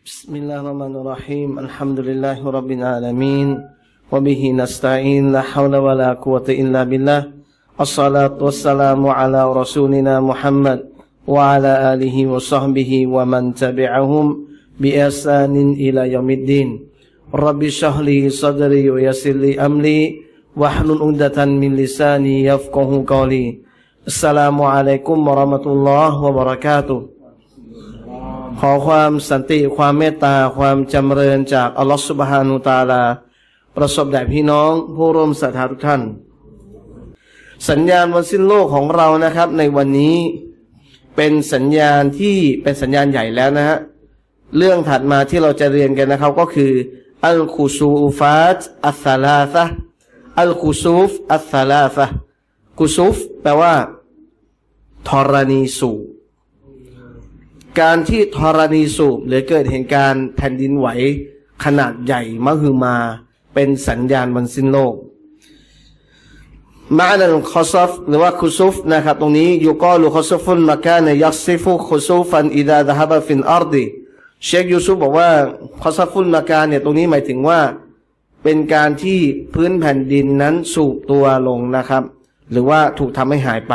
Bismillahirrahmanirrahim. Alhamdulillahirabbil alamin. Wa bihi nasta'in, la haula wala quwwata illa billah. Assalatu wassalamu ala rasulina Muhammad wa ala alihi wa sahbihi wa man tabi'ahum bi ihsanin ila yaumiddin. Rabbi syrahli sadri wa yassirli amri wahlul 'uqdatan min lisani yafqahu qawli. Assalamualaikum warahmatullahi wabarakatuh. ขอความสันติความเมตตาความจำเริญจากอัลเลาะห์ซุบฮานะฮูวะตะอาลาและบรรดาพี่น้องผู้ศรัทธาทุกท่านนะครับที่ได้มาร่วมฟังการบรรยายธรรมในค่ำคืนวันนี้นะครับ การที่ธรณีสูบหรือเกิดเหตุการณ์แผ่นดินไหวขนาดใหญ่มหึมาเนี่ยนะครับเป็นสัญญาณที่บ่งบอกถึงความเสียหายที่เกิดขึ้นกับประเทศและประชาชนของประเทศนั้นๆ นะครับตรงนี้ยูกอลูคอซฟุนมาก้าในยักซิฟุคอซูฟันอิดาดะฮะบะฟินอัรฎิเชคยูซุฟบอกว่าคอซฟุนมาก้าเนี่ยตรงนี้หมายถึงว่าเป็นการที่พื้นแผ่นดินนั้นสูบตัวลงนะครับหรือว่าถูกทำให้หายไป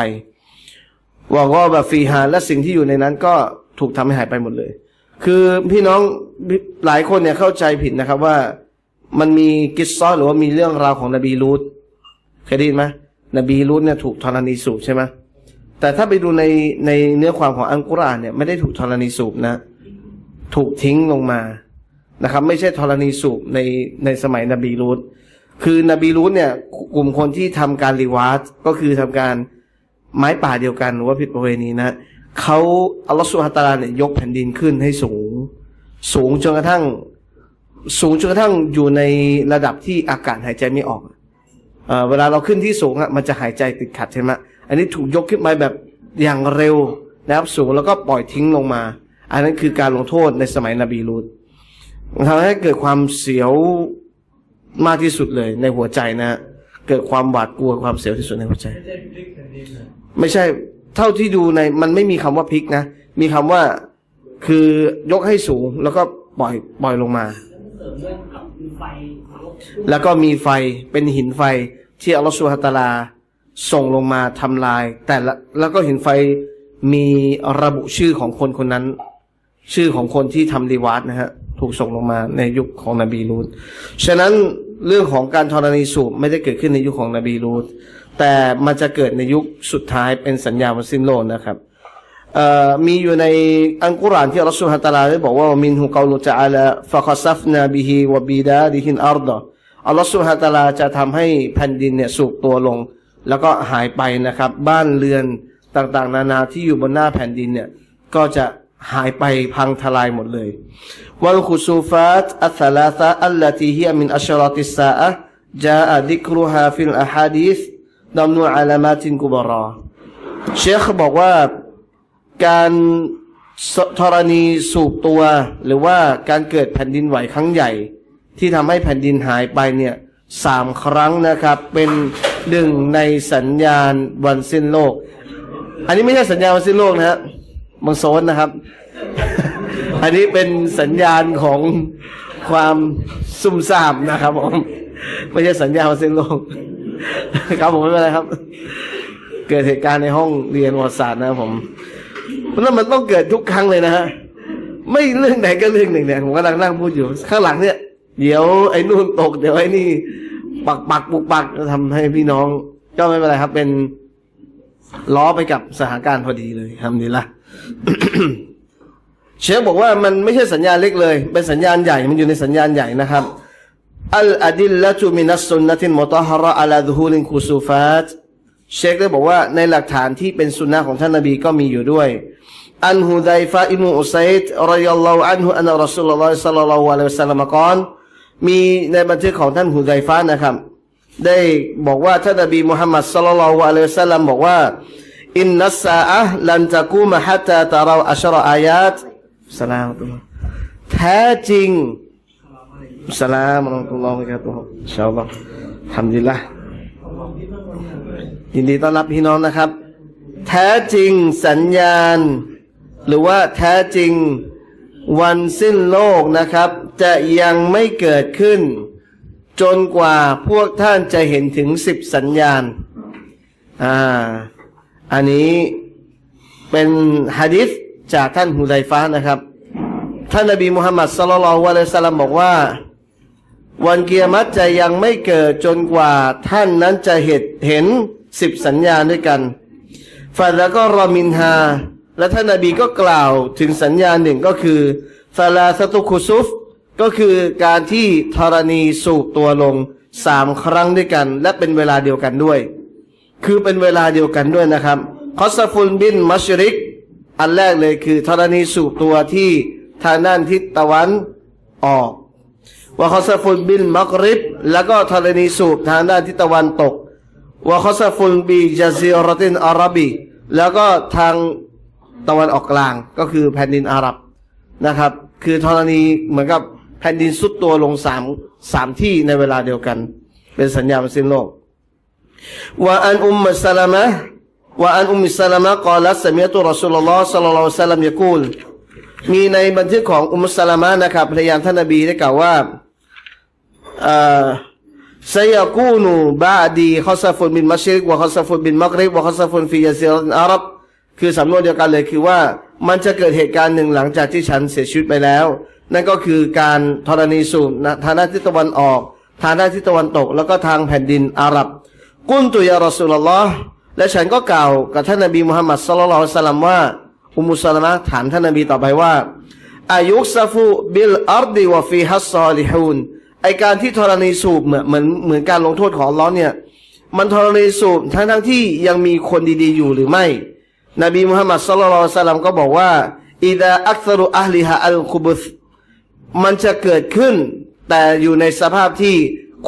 ถูกทำให้หายไปหมดเลยคือพี่น้องหลายคนเนี่ยเข้าใจผิดนะครับว่ามันมีกิสซอหรือว่ามีเรื่องราวของนบีลูตเคยได้ยินไหมนบีลูตเนี่ยถูกธรณีสูบใช่ไหมแต่ถ้าไปดูในเนื้อความของอัลกุรอานเนี่ยไม่ได้ถูกธรณีสูบนะถูกทิ้งลงมานะครับไม่ใช่ธรณีสูบในสมัยนบีลูตคือนบีลูตเนี่ยกลุ่มคนที่ทำการริวาสก็คือทำการไม้ป่าเดียวกันหรือว่าผิดประเวณีนะ เขาอัลเลาะห์ซุบฮานะฮูวะตะอาลายกแผ่นดินขึ้นให้สูงจนกระทั่งอยู่ในระดับที่อากาศหายใจไม่ออกเวลาเราขึ้นที่สูงมันจะหายใจติดขัดใช่ไหมอันนี้ถูกยกขึ้นไปแบบอย่างเร็วนะครับสูงแล้วก็ปล่อยทิ้งลงมาอันนั้นคือการลงโทษในสมัยนบีลูตทำให้เกิดความเสียวมากที่สุดเลยในหัวใจนะเกิดความหวาดกลัวความเสียวที่สุดในหัวใจ แล้วก็มีไฟเป็นหินไฟที่อัลเลาะห์ซุบฮานะฮูวะตะอาลาส่งลงมาทำลายแต่แล้วก็เห็นไฟมีระบุชื่อของคนคนนั้นชื่อของคนที่ทำริวาสนะฮะถูกส่งลงมาในยุคของนบีลูตฉะนั้นเรื่องของการธรณีสูบไม่ได้เกิดขึ้นในยุคของนบีลูตแต่มันจะเกิดในยุคสุดท้ายเป็นสัญญาณวันสิ้นโลก นะครับ มีอยู่ในอัลกุรอานที่อัลเลาะห์ซุบฮานะฮูวะตะอาลาได้บอกว่ามินฮุกอลูตะอาลาฟะคอซัฟนาบิฮิวะบิดาดิฮิลอัรฎะ อัลเลาะห์ซุบฮานะฮูวะตะอาลาจะทำให้แผ่นดินเนี่ยสูบตัวลงแล้วก็หายไปนะครับบ้านเรือนต่างๆนานาที่อยู่บนหน้าแผ่นดินเนี่ยก็จะหายไปพังทลายหมดเลยวัลคุซูฟัตอัสซะลาซะอัลลัตีฮิยะมินอัชเราะติสซาอะฮ์ จาอะดิกรุฮาฟิลอะฮาดิษนำนูอะลามะตินกุบะรอเชคบอกว่าการธรณีสูบตัวหรือว่าการเกิดแผ่นดินไหวครั้งใหญ่ที่ทำให้แผ่นดินหายไปเนี่ย3 ครั้งนะครับเป็นหนึ่งในสัญญาณวันสิ้นโลกอันนี้ไม่ใช่สัญญาณวันสิ้นโลกนะฮะ อันนี้เป็นสัญญาณของความซุ่มซ่ามนะครับผม ไม่ใช่สัญญาณสิ้นโลกครับผมไม่เป็นไรครับเกิดเหตุการณ์ในห้องเรียนประวัติศาสตร์นะครับผมแล้วมันต้องเกิดทุกครั้งเลยนะฮะไม่เรื่องไหนก็เรื่องหนึ่งเนี่ยผมกำลังนั่งพูดอยู่ข้างหลังเนี่ยเดี๋ยวไอ้นู่นตกเดี๋ยวไอ้นี่ปักปุกปักปุกปักทำให้พี่น้องก็ไม่เป็นไรครับเป็นล้อไปกับสถานการณ์พอดีเลย อัลฮัมดุลิลละห์ เชฟบอกว่ามันไม่ใช่สัญญาณเล็กเลยเป็นสัญญาณใหญ่มันอยู่ในสัญญาณใหญ่นะครับ Al-Adillatu minas sunnatin mutahhara ala dhuhulin khusufat เชคได้บอกว่าในหลักฐานที่เป็นสุนนะของท่านนบีก็มีอยู่ด้วยอันฮุดัยฟะอิบนุอุซัยดรอยลลอฮุอันฮุอันรอซูลุลลอฮิศ็อลลัลลอฮุอะลัยฮิวะซัลลัมกล่าวมีในบันทึกของท่านฮุดัยฟะนะครับได้บอกว่าท่านนบีมุฮัมมัดศ็อลลัลลอฮุอะลัยฮิวะซัลลัมบอกว่าอินนัสซาอะห์ลันตะกูมะฮัตตาตะเราอัชเราอายาต สลามอัลลอฮุอัลลอฮุอะลัยฮิวะซัลลัมยินดีต้อนรับพี่น้องนะครับแท้จริงสัญญาณหรือว่าแท้จริง วันสิ้นโลกนะครับจะยังไม่เกิดขึ้นจนกว่าพวกท่านจะเห็นถึง10สัญญาณอันนี้เป็นหะดีษจากท่านฮุไดฟะห์นะครับท่านนบีมุฮัมมัดศ็อลลัลลอฮุอะลัยฮิวะซัลลัมบอกว่าวันกิยามะฮ์จะยังไม่เกิดจนกว่าท่านนั้นจะเห็น10สัญญาณด้วยกันฟะละก็รอมินฮาและท่านนบีก็กล่าวถึงสัญญาณหนึ่งก็คือซาลาสตุคุซุฟก็คือการที่ธรณีสูบตัวลง3ครั้งด้วยกันและเป็นเวลาเดียวกันด้วยคือเป็นเวลาเดียวกันด้วยนะครับคอสฟุลบินมัชริกอันแรกเลยคือธรณีสูบตัวที่ทางด้านทิศตะวันออกวะคอสฟุลบินมักริบแล้วก็ธรณีสูบทางด้านทิศตะวันตกวะคอสฟุลบีจาซีรตินอาหรับีแล้วก็ทางตะวันออกกลางก็คือแผ่นดินอาหรับนะครับคือธรณีเหมือนกับแผ่นดินซุดตัวลงสามที่ในเวลาเดียวกันเป็นสัญญาณสิ้นโลกว่าอันอุมมุสซะลามะกอลัสซะมีอะตุรอซูลุลลอฮ์ศ็อลลัลลอฮุอะลัยฮิวะซัลลัมยะกูลมีในบันทึกของอุมมุสซะลามะนะครับภรรยาท่านนบีได้กล่าวว่าซะยะกูนูบะอ์ดีคอซะฟุนบินมัชริกวะคอซะฟุนบินมักริบวะคอซะฟุนฟียะซีรอตินอาหรับคือสำนวนเดียวกันเลยคือว่ามันจะเกิดเหตุการณ์หนึ่งหลังจากที่ฉันเสียชีวิตไปแล้วนั่นก็คือการธรณีสูบทางด้านทิศตะวันออกทางด้านทิศตะวันตกแล้วก็ทางแผ่นดินอาหรับกุนตุยารอซูลุลลอฮ์และฉันก็กล่าวกับท่านนบีมุฮัมมัดศ็อลลัลลอฮุอะลัยฮิวะซัลลัมว่าอุมมุสซะลามะฮ์ถามท่านนบีต่อไปว่าอายุซะฟูบิลอัรฎิวะฟีฮัสซอลิฮูนไอการที่ธรณีสูบเหมือนการลงโทษของอัลเลาะห์เนี่ยมันธรณีสูบทั้งที่ยังมีคนดีๆอยู่หรือไม่นบีมุฮัมมัดศ็อลลัลลอฮุอะลัยฮิวะซัลลัมก็บอกว่าอิดะอักซารุอะห์ลิฮะอัลกุบุสมันจะเกิดขึ้นแต่อยู่ในสภาพที่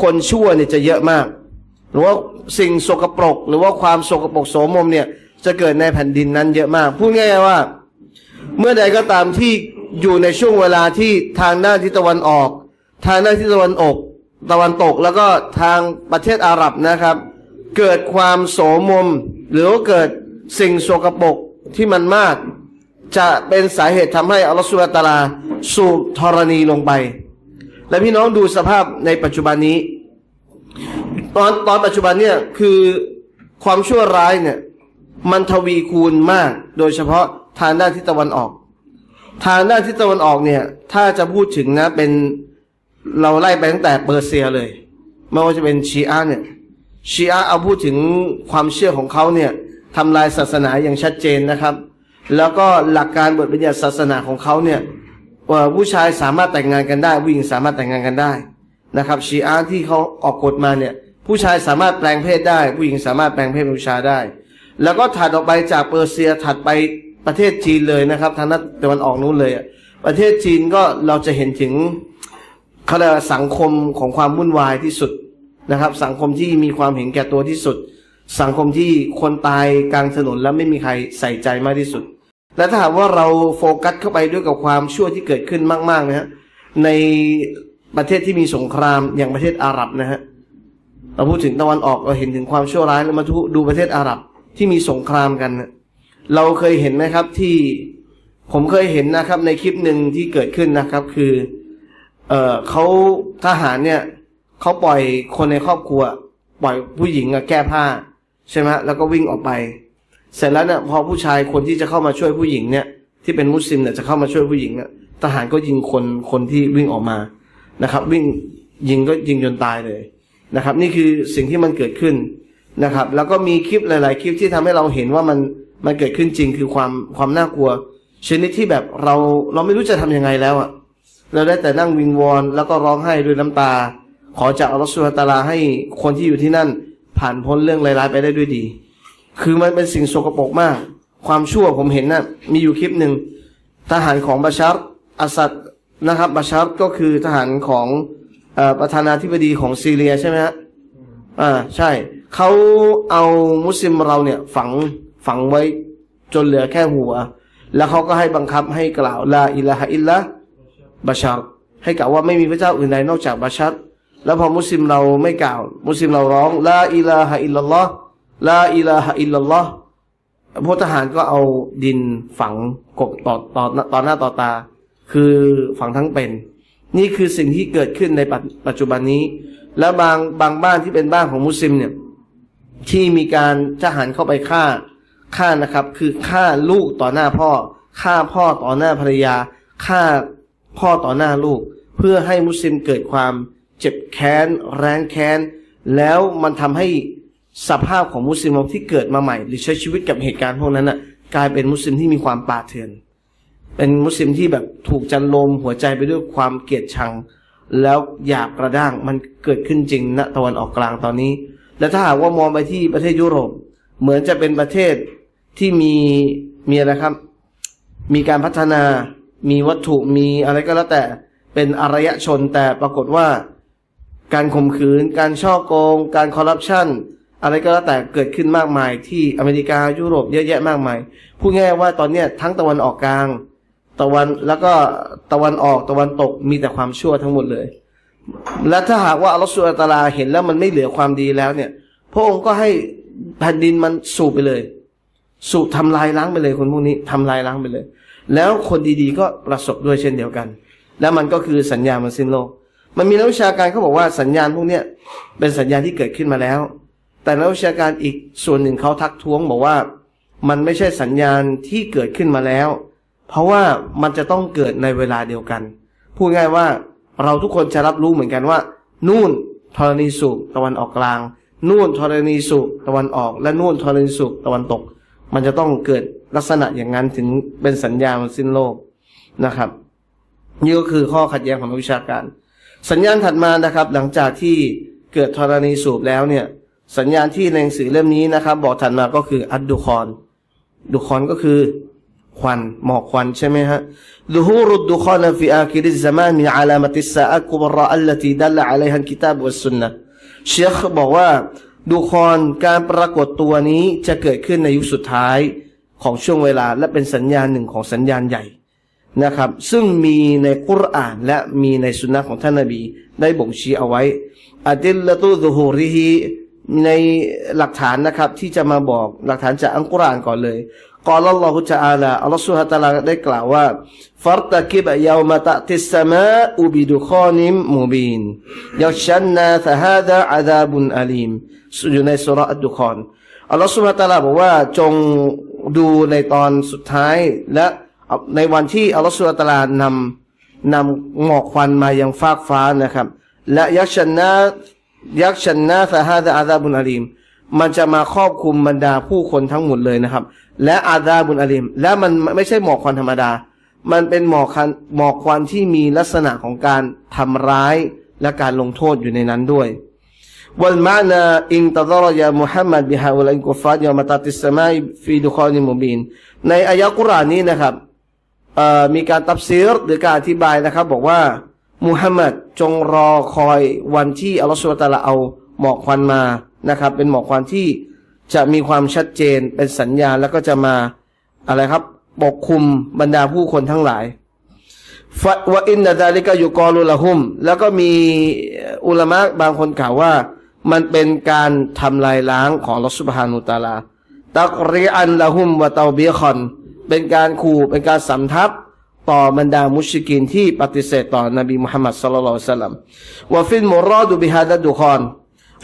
คนชั่วเนี่ยจะเยอะมากหรือว่าสิ่งสกปรกหรือว่าความสกปรกโสมมเนี่ยจะเกิดในแผ่นดินนั้นเยอะมากพูดง่ายๆว่าเมื่อใดก็ตามที่อยู่ในช่วงเวลาที่ทางด้านทิศตะวันออกทางด้านทิศตะวันออกตะวันตกแล้วก็ทางประเทศอาหรับนะครับเกิดความโสมมหรือว่าเกิดสิ่งสกปรกที่มันมากจะเป็นสาเหตุทำให้อัลลอฮฺซุบฮานะฮูวะตะอาลาสูบธรณีลงไปและพี่น้องดูสภาพในปัจจุบันนี้ตอนปัจจุบันเนี่ยคือความชั่วร้ายเนี่ยมันทวีคูณมากโดยเฉพาะทางด้านทิศตะวันออกทางด้านทิศตะวันออกเนี่ยถ้าจะพูดถึงนะเป็นเราไล่ไปตั้งแต่เปอร์เซียเลยไม่ว่าจะเป็นชีอะห์เนี่ยชีอะห์เอาพูดถึงความเชื่อของเขาเนี่ยทำลายศาสนาอย่างชัดเจนนะครับแล้วก็หลักการบทบัญญัติศาสนาของเขาเนี่ยผู้ชายสามารถแต่งงานกันได้ผู้หญิงสามารถแต่งงานกันได้นะครับชีอะห์ที่เขาออกกฎมาเนี่ยผู้ชายสามารถแปลงเพศได้ผู้หญิงสามารถแปลงเพศเป็นผู้ชายได้แล้วก็ถัดออกไปจากเปอร์เซียถัดไปประเทศจีนเลยนะครับทางด้านตะวันออกนู้นเลยประเทศจีนก็เราจะเห็นถึงเขาเรียกสังคมของความวุ่นวายที่สุดนะครับสังคมที่มีความเห็นแก่ตัวที่สุดสังคมที่คนตายกลางถนนและไม่มีใครใส่ใจมากที่สุดและถ้าหากว่าเราโฟกัสเข้าไปด้วยกับความชั่วที่เกิดขึ้นมากๆนะฮะในประเทศที่มีสงครามอย่างประเทศอาหรับนะฮะเราพูดถึงตะวันออกเราเห็นถึงความชั่วร้ายแล้วมาดูประเทศอาหรับที่มีสงครามกันนะเราเคยเห็นไหมครับที่ผมเคยเห็นนะครับในคลิปหนึ่งที่เกิดขึ้นนะครับคือเขาทหารเนี่ยเขาปล่อยคนในครอบครัวปล่อยผู้หญิงแก้ผ้าใช่ไหมแล้วก็วิ่งออกไปเสร็จแล้วเนี่ยพอผู้ชายคนที่จะเข้ามาช่วยผู้หญิงเนี่ยที่เป็นมุสลิมเนี่ยจะเข้ามาช่วยผู้หญิงเนี่ยทหารก็ยิงคนที่วิ่งออกมานะครับวิ่งยิงจนตายเลยนะครับนี่คือสิ่งที่มันเกิดขึ้นนะครับแล้วก็มีคลิปหลายๆคลิปที่ทำให้เราเห็นว่ามันเกิดขึ้นจริงคือความน่ากลัวชนิดที่แบบเราไม่รู้จะทํำยังไงแล้วอะเราได้แต่นั่งวิงวอนแล้วก็ร้องไห้ด้วยน้ำตาขอจากอัลลอฮฺซุบฮานะฮูวะตะอาลาให้คนที่อยู่ที่นั่นผ่านพ้นเรื่องร้ายๆไปได้ด้วยดีคือมันเป็นสิ่งสกปรกมากความชั่วผมเห็นนะมีอยู่คลิปหนึ่งทหารของบาชาร์อาสัดนะครับบาชาร์ก็คือทหารของประธานาธิบดีของซีเรียใช่ไหมฮะใช่เขาเอามุสลิมเราเนี่ยฝังไว้จนเหลือแค่หัวแล้วเขาก็ให้บังคับให้กล่าวลาอิลาฮะอิลละบาชาร์ให้กล่าวว่าไม่มีพระเจ้าอื่นใดนอกจากบาชาร์แล้วพอมุสลิมเราไม่กล่าวมุสลิมเราร้องลาอิลาฮะอิลลัลลอฮ์ลาอิลาฮะอิลลัลลอฮ์พลทหารก็เอาดินฝังกบต่อหน้าต่อตา คือฝังทั้งเป็นนี่คือสิ่งที่เกิดขึ้นในปัจจุบันนี้และบางบ้านที่เป็นบ้านของมุสลิมเนี่ยที่มีการทหารเข้าไปฆ่านะครับคือฆ่าลูกต่อหน้าพ่อฆ่าพ่อต่อหน้าภรรยาฆ่าพ่อต่อหน้าลูกเพื่อให้มุสลิมเกิดความเจ็บแค้นแร้นแค้นแล้วมันทำให้สภาพของมุสลิมที่เกิดมาใหม่หรือใช้ชีวิตกับเหตุการณ์พวกนั้นน่ะกลายเป็นมุสลิมที่มีความป่าเถื่อนเป็นมุสลิมที่แบบถูกจันโลมหัวใจไปด้วยความเกลียดชังแล้วหยาบกระด้างมันเกิดขึ้นจริงณตะวันออกกลางตอนนี้และถ้าหากว่ามองไปที่ประเทศยุโรปเหมือนจะเป็นประเทศที่มีอะไรครับมีการพัฒนามีวัตถุมีอะไรก็แล้วแต่เป็นอารยชนแต่ปรากฏว่าการข่มขืนการฉ้อโกงการคอร์รัปชันอะไรก็แล้วแต่เกิดขึ้นมากมายที่อเมริกายุโรปเยอะแยะมากมายพูดง่ายว่าตอนนี้ทั้งตะวันออกกลางตะวันแล้วก็ตะวันออกตะวันตกมีแต่ความชั่วทั้งหมดเลยและถ้าหากว่าอัลลอฮฺซุบฮานะฮูวะตะอาลาเห็นแล้วมันไม่เหลือความดีแล้วเนี่ยพระองค์ก็ให้แผ่นดินมันสูบไปเลยสูบทำลายล้างไปเลยคนพวกนี้ทำลายล้างไปเลยแล้วคนดีๆก็ประสบด้วยเช่นเดียวกันแล้วมันก็คือสัญญามันสิ้นโลกมันมีนักวิชาการเขาบอกว่าสัญญาณพวกนี้เป็นสัญญาณที่เกิดขึ้นมาแล้วแต่นักวิชาการอีกส่วนหนึ่งเขาทักท้วงบอกว่ามันไม่ใช่สัญญาณที่เกิดขึ้นมาแล้วเพราะว่ามันจะต้องเกิดในเวลาเดียวกันพูดง่ายว่าเราทุกคนจะรับรู้เหมือนกันว่านู่นธรณีสูบตะวันออกกลางนู่นธรณีสูบตะวันออกและนู่นธรณีสูบตะวันตกมันจะต้องเกิดลักษณะอย่างนั้นถึงเป็นสัญญาณมันสิ้นโลกนะครับนี่ก็คือข้อขัดแย้งของนักวิชาการสัญญาณถัดมานะครับหลังจากที่เกิดธรณีสูบแล้วเนี่ยสัญญาณที่ในหนังสือเล่มนี้นะครับบอกถัดมาก็คืออัดดุคอนดุคอนก็คือควันหมอกควันใช่ไหมฮะดูฮูรุดดุคอนฟิอาคิริซามานมีอาลามะติสซาอะกุบรออัลลตีดัลละอะลัยฮันกิตาบวัสซุนนะเชคบอกว่าดุคอนการปรากฏตัวนี้จะเกิดขึ้นในยุคสุดท้ายของช่วงเวลาและเป็นสัญญาณหนึ่งของสัญญาณใหญ่นะครับซึ่งมีในกุรอานและมีในสุนนะของท่านนบีได้บ่งชี้เอาไว้อะดิลละตุซุฮูริฮิในหลักฐานนะครับที่จะมาบอกหลักฐานจากอัลกุรอานก่อนเลยกอลัลลอฮุตะอาลาอัลลอฮฺซุบฮานะฮูวะตะอาลาได้กล่าวว่าฟัรตะกิบะยาวมะตะติสซะมาอูบิดุคอนิมมูบินยัชชันนาซะฮาดะอะซาบุนอะลีมอยู่ในซูเราะห์อัดดุคอนอัลลอฮฺซุบฮานะฮูวะตะอาลาบอกว่าจงดูในตอนสุดท้ายและในวันที่อัลลอฮฺซุบฮานะฮูวะตะอาลานำหมอกควันมายังฟากฟ้านะครับและยักษ์ชนะซะฮาดะอาซาบุนอาลีมมันจะมาครอบคลุมบรรดาผู้คนทั้งหมดเลยนะครับและอาซาบุนอาลีมและมันไม่ใช่หมอกควันธรรมดามันเป็นหมอกควันที่มีลักษณะของการทำร้ายและการลงโทษอยู่ในนั้นด้วยวัลมานะอินตะดะรอยามุฮัมมัดบิฮาอุลัยกุฟาดยามาตาติสมาฟีดุคอนิมุบินในอายะกุรอานนี้นะครับมีการตัฟซีรหรือการอธิบายนะครับบอกว่ามุฮัมมัดจงรอคอยวันที่อัลลอฮฺซุบฮานะฮูวะตะอาลาเอาหมอกควันมานะครับเป็นหมอกควันที่จะมีความชัดเจนเป็นสัญญาณแล้วก็จะมาอะไรครับปกคลุมบรรดาผู้คนทั้งหลายฟะวะอินนะซาลิกะยุกอลุละฮุมแล้วก็มีอุลามะบางคนกล่าวว่ามันเป็นการทำลายล้างของอัลลอฮฺซุบฮานะฮูวะตะอาลาตักรีอันละฮุมวะเตาบีคอนเป็นการขู่เป็นการสำทับต่อบรรดามุชริกีนที่ปฏิเสธต่อนบีมุฮัมมัดศ็อลลัลลอฮุอะลัยฮิวะซัลลัมวะฟิลมุรอดุบิฮาดะดุคอน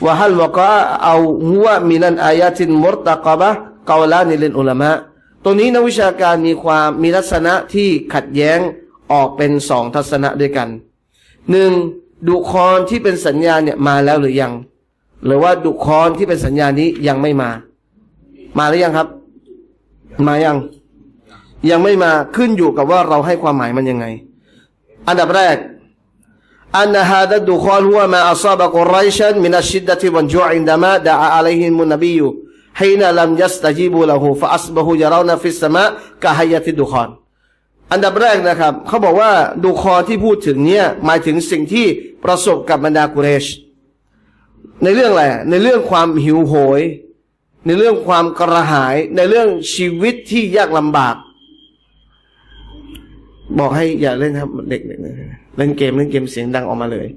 วะฮัลวะกะเอาฮุวะมินันอายะตินมุรตะกะบะกอลานิลิลอุลามะตรงนี้นักวิชาการมีลักษณะที่ขัดแย้งออกเป็นสองทัศนะด้วยกันหนึ่งดุคอนที่เป็นสัญญาเนี่ยมาแล้วหรือยังหรือว่าดุคอนที่เป็นสัญญานี้ยังไม่มาหรือยังครับมายังไม่มาขึ้นอยู่กับว่าเราให้ความหมายมันยังไงอันดับแรกอันนะฮาดะดุคอนฮุวะมาอัศอบะกุรอยชันมินัชชิดดะติวัลญูออินดะมาดะอาอะลัยฮิมุนนบีฮีนะลัมยัสตะญีบูละฮูฟะอัศบะฮูยะเรานะฟิสสะมากะฮัยะติดุคอนอันดับแรกนะครับเขาบอกว่าดุคอนที่พูดถึงเนี่ยหมายถึงสิ่งที่ประสบกับบรรดากุเรชในเรื่องอะไรในเรื่องความหิวโหยในเรื่องความกระหายในเรื่องชีวิตที่ยากลำบากบอกให้อย่าเล่นครับเด็กๆเล่นเกมเสียงดังออกมาเลย